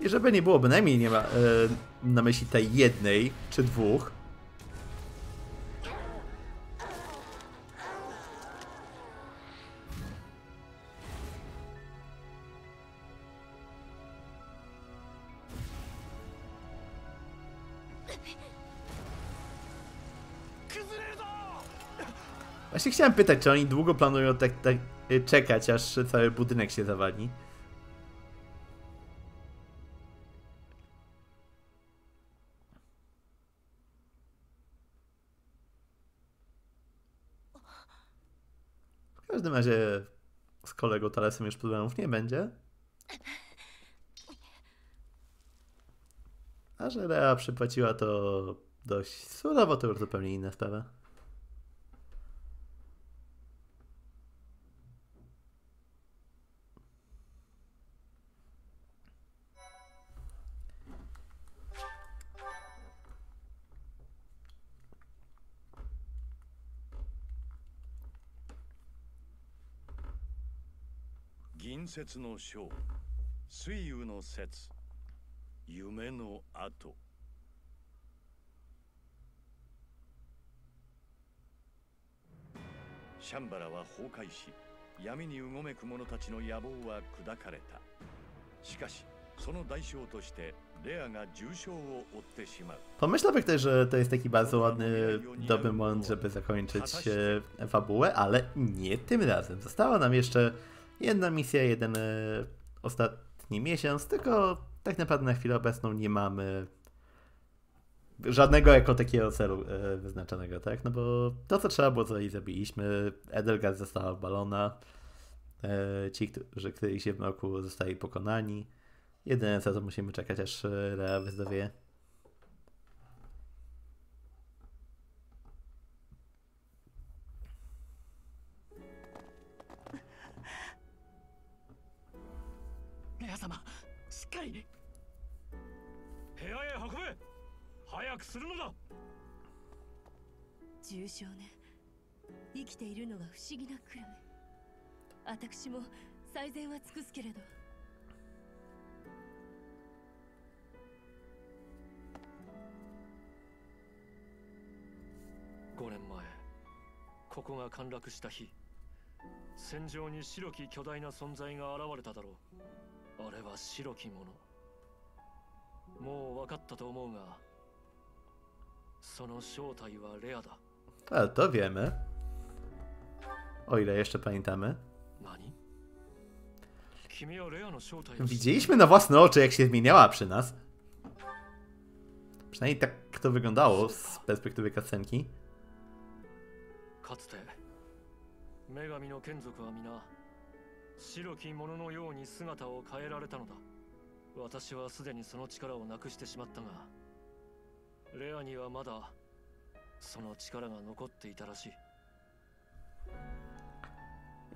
I żeby nie było, bynajmniej nie ma na myśli tej jednej czy dwóch. Właśnie chciałem pytać, czy oni długo planują tak czekać, aż cały budynek się zawali. W każdym razie z kolegą Thalesem już problemów nie będzie. A że Rea przypłaciła to dość surowo, to już zupełnie inna sprawa. Pomyślałbym też, że to jest taki bardzo ładny, dobry moment, żeby zakończyć fabułę, ale nie tym razem. Została nam jeszcze jedna misja, jeden ostatni miesiąc, tylko tak naprawdę na chwilę obecną nie mamy żadnego jako takiego celu wyznaczonego, tak? No bo to, co trzeba było zrobić, zrobiliśmy. Edelgard została obalona. Ci, którzy kryli się w mroku, zostali pokonani. Jedyne co, to musimy czekać, aż Rea wyzdrowieje. ここが陥落した日、戦場に白き巨大な存在が現れただろう。あれは白きもの。もう分かったと思うが、その正体はレアだ。A to wiemy. O ile jeszcze pamiętamy. Widzieliśmy na własne oczy, jak się zmieniała przy nas. Przynajmniej tak to wyglądało z perspektywy kasenki.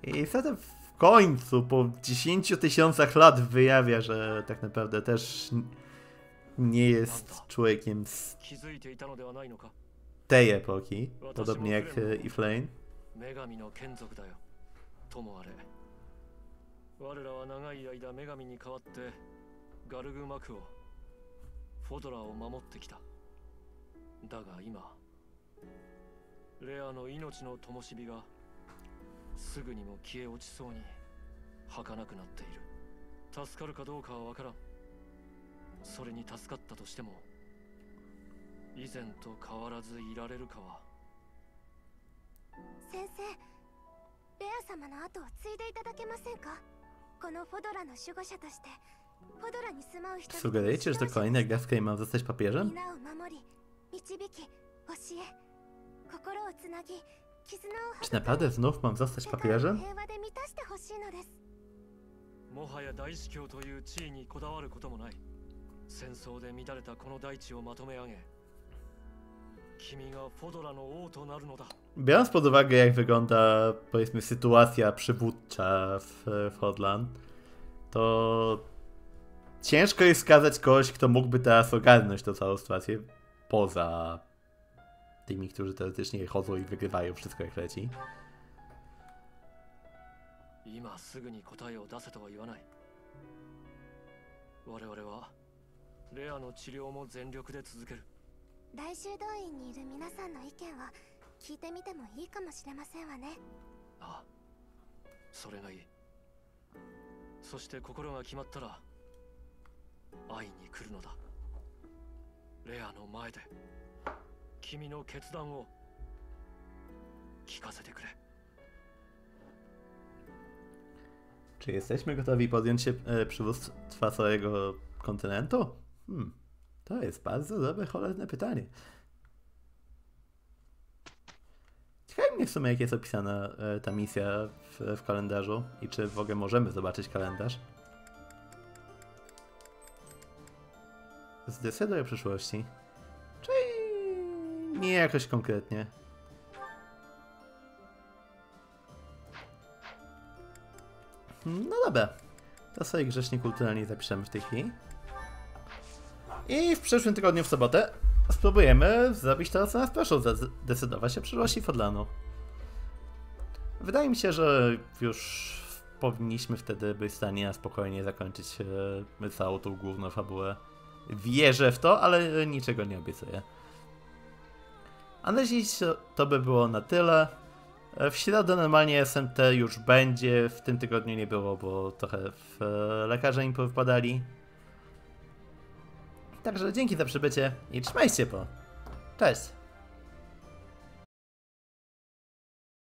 I zatem w końcu, po 10 tysiącach lat, wyjawia, że tak naprawdę też nie jest człowiekiem z tej epoki, podobnie jak Iflane. Sugerujecie, że to kolejna gra, w której mam zostać papieżem? Czy naprawdę znów mam zostać papieżem? Biorąc pod uwagę, jak wygląda, powiedzmy, sytuacja przywódcza w Fodlan, to ciężko jest skazać kogoś, kto mógłby teraz ogarnąć tę całą sytuację poza tymi, którzy teoretycznie chodzą i wygrywają wszystko, jak leci. Czy jesteśmy gotowi podjąć się przywództwa całego kontynentu? To jest bardzo dobre, cholerne pytanie. Ciekawi mnie w sumie, jak jest opisana ta misja w kalendarzu i czy w ogóle możemy zobaczyć kalendarz. Zdecyduję o przyszłości. Czyli nie jakoś konkretnie. No dobra. To sobie grzecznie kulturalnie zapiszemy w tej chwili. I w przyszłym tygodniu w sobotę spróbujemy zrobić to, co nas proszą, zdecydować się o przyszłości Fodlanu. Wydaje mi się, że już powinniśmy wtedy być w stanie na spokojnie zakończyć całą tą główną fabułę. Wierzę w to, ale niczego nie obiecuję. A na dziś to by było na tyle. W środę normalnie SMT już będzie, w tym tygodniu nie było, bo trochę lekarze im powypadali. Także dzięki za przybycie i trzymajcie się po. Cześć!